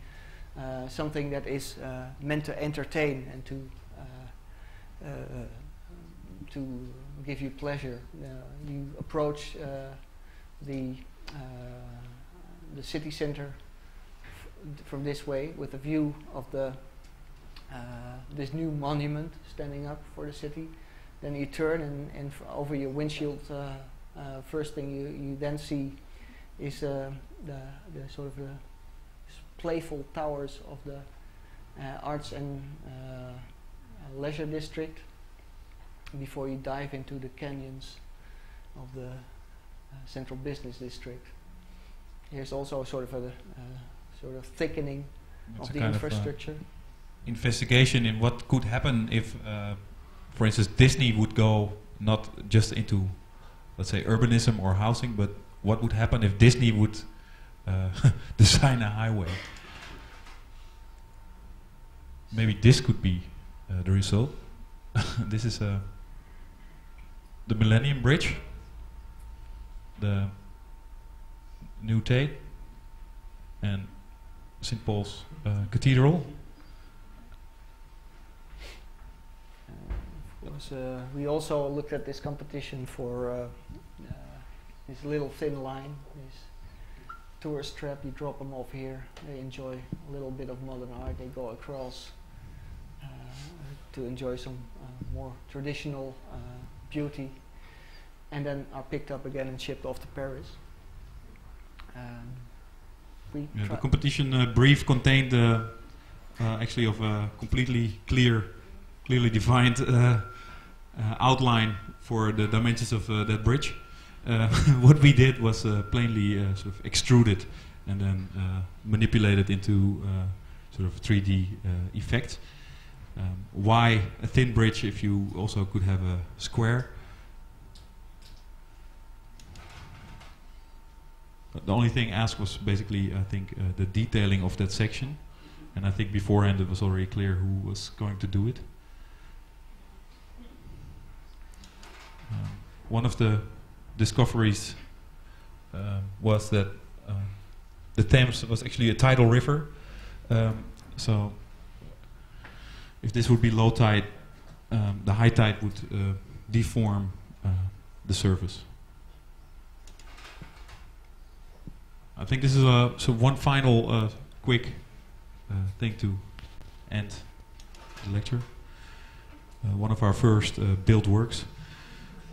uh, something that is uh, meant to entertain and to uh, uh, to give you pleasure. Uh, you approach uh, the uh, the city center f from this way with a view of the uh, this new monument standing up for the city. Then you turn and, and f over your windshield. Uh, uh, first thing you you then see is uh, the the sort of the playful towers of the uh, arts and uh, leisure district, before you dive into the canyons of the uh, central business district. Here's also sort of a uh, sort of thickening it's of the infrastructure. Of investigation in what could happen if, uh, for instance, Disney would go not just into, let's say, urbanism or housing, but what would happen if Disney would uh, design a highway? Maybe this could be uh, the result. This is a. Uh, The Millennium Bridge, the New Tate, and Saint Paul's uh, Cathedral. Uh, of course, uh, we also looked at this competition for uh, uh, this little thin line, this tourist trap. You drop them off here, they enjoy a little bit of modern art, they go across uh, to enjoy some uh, more traditional uh, beauty, and then are picked up again and shipped off to Paris. Um, we yeah, the competition uh, brief contained uh, uh, actually of a completely clear, clearly defined uh, uh, outline for the dimensions of uh, that bridge. Uh, what we did was uh, plainly uh, sort of extruded and then uh, manipulated into uh, sort of three D uh, effects. Um, why a thin bridge if you also could have a square? But the only thing asked was basically, I think, uh, the detailing of that section, and I think beforehand it was already clear who was going to do it. Um, one of the discoveries um, was that uh, the Thames was actually a tidal river. Um, so if this would be low tide, um, the high tide would uh, deform uh, the surface. I think this is a, so one final uh, quick uh, thing to end the lecture. Uh, one of our first uh, built works.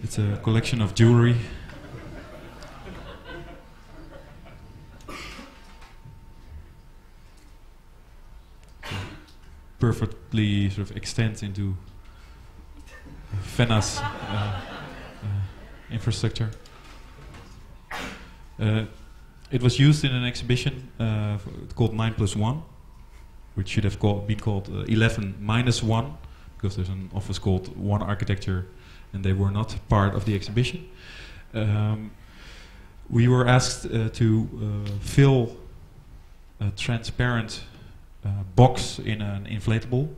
It's a collection of jewelry. Perfectly sort of extends into Venna's uh, uh, infrastructure. Uh, It was used in an exhibition uh, called nine plus one, which should have called, been called uh, eleven minus one, because there's an office called One Architecture, and they were not part of the exhibition. Um, we were asked uh, to uh, fill a transparent uh, box in an inflatable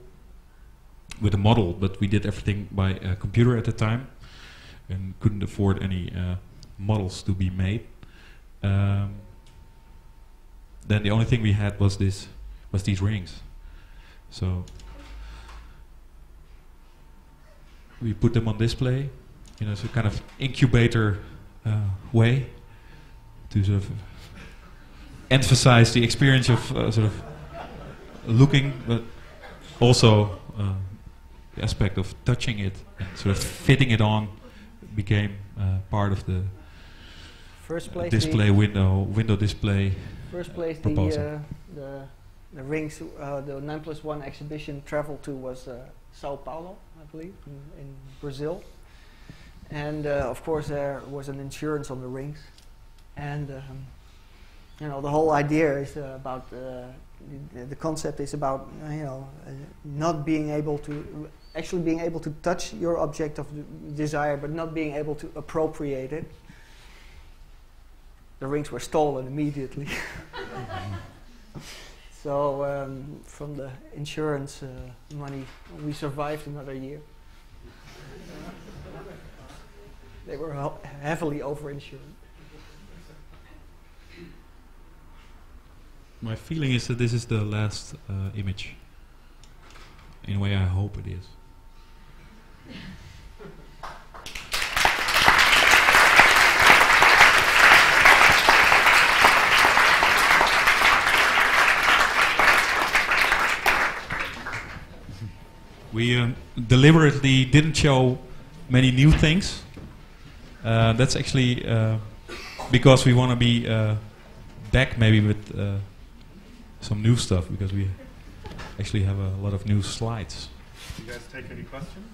with a model, but we did everything by uh, computer at the time and couldn't afford any uh, models to be made. Um, then the only thing we had was this, was these rings. So we put them on display in a sort kind of incubator uh, way to sort of emphasize the experience of uh, sort of looking, but also uh, the aspect of touching it and sort of fitting it on became uh, part of the First place display window, window display. First place uh, the, uh, the the rings, uh, the nine plus one exhibition traveled to was uh, Sao Paulo, I believe, in, in Brazil. And uh, of course, there was an insurance on the rings, and um, you know the whole idea is uh, about uh, the, the concept is about uh, you know uh, not being able to actually being able to touch your object of desire, but not being able to appropriate it. The rings were stolen immediately. So um, from the insurance uh, money, we survived another year. They were heavily overinsured. My feeling is that this is the last uh, image. In a way, I hope it is. We um, deliberately didn't show many new things. Uh, that's actually uh, because we want to be uh, back maybe with uh, some new stuff, because we actually have a lot of new slides. You guys take any questions?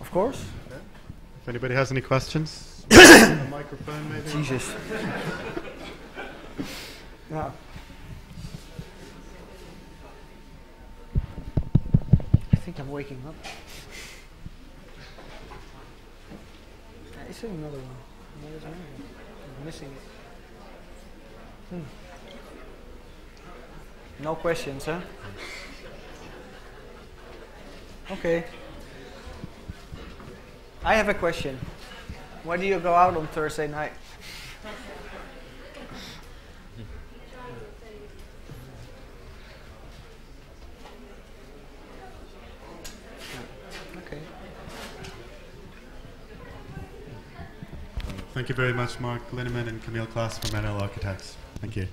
Of course. Okay. If anybody has any questions, a microphone maybe? Jesus. Yeah. I think I'm waking up. Is there another one? Where is mine? I'm missing it. Hmm. No questions, huh? Okay. I have a question. Why do you go out on Thursday night? Thank you very much, Mark Linneman and Camille Klaas from N L Architects. Thank you.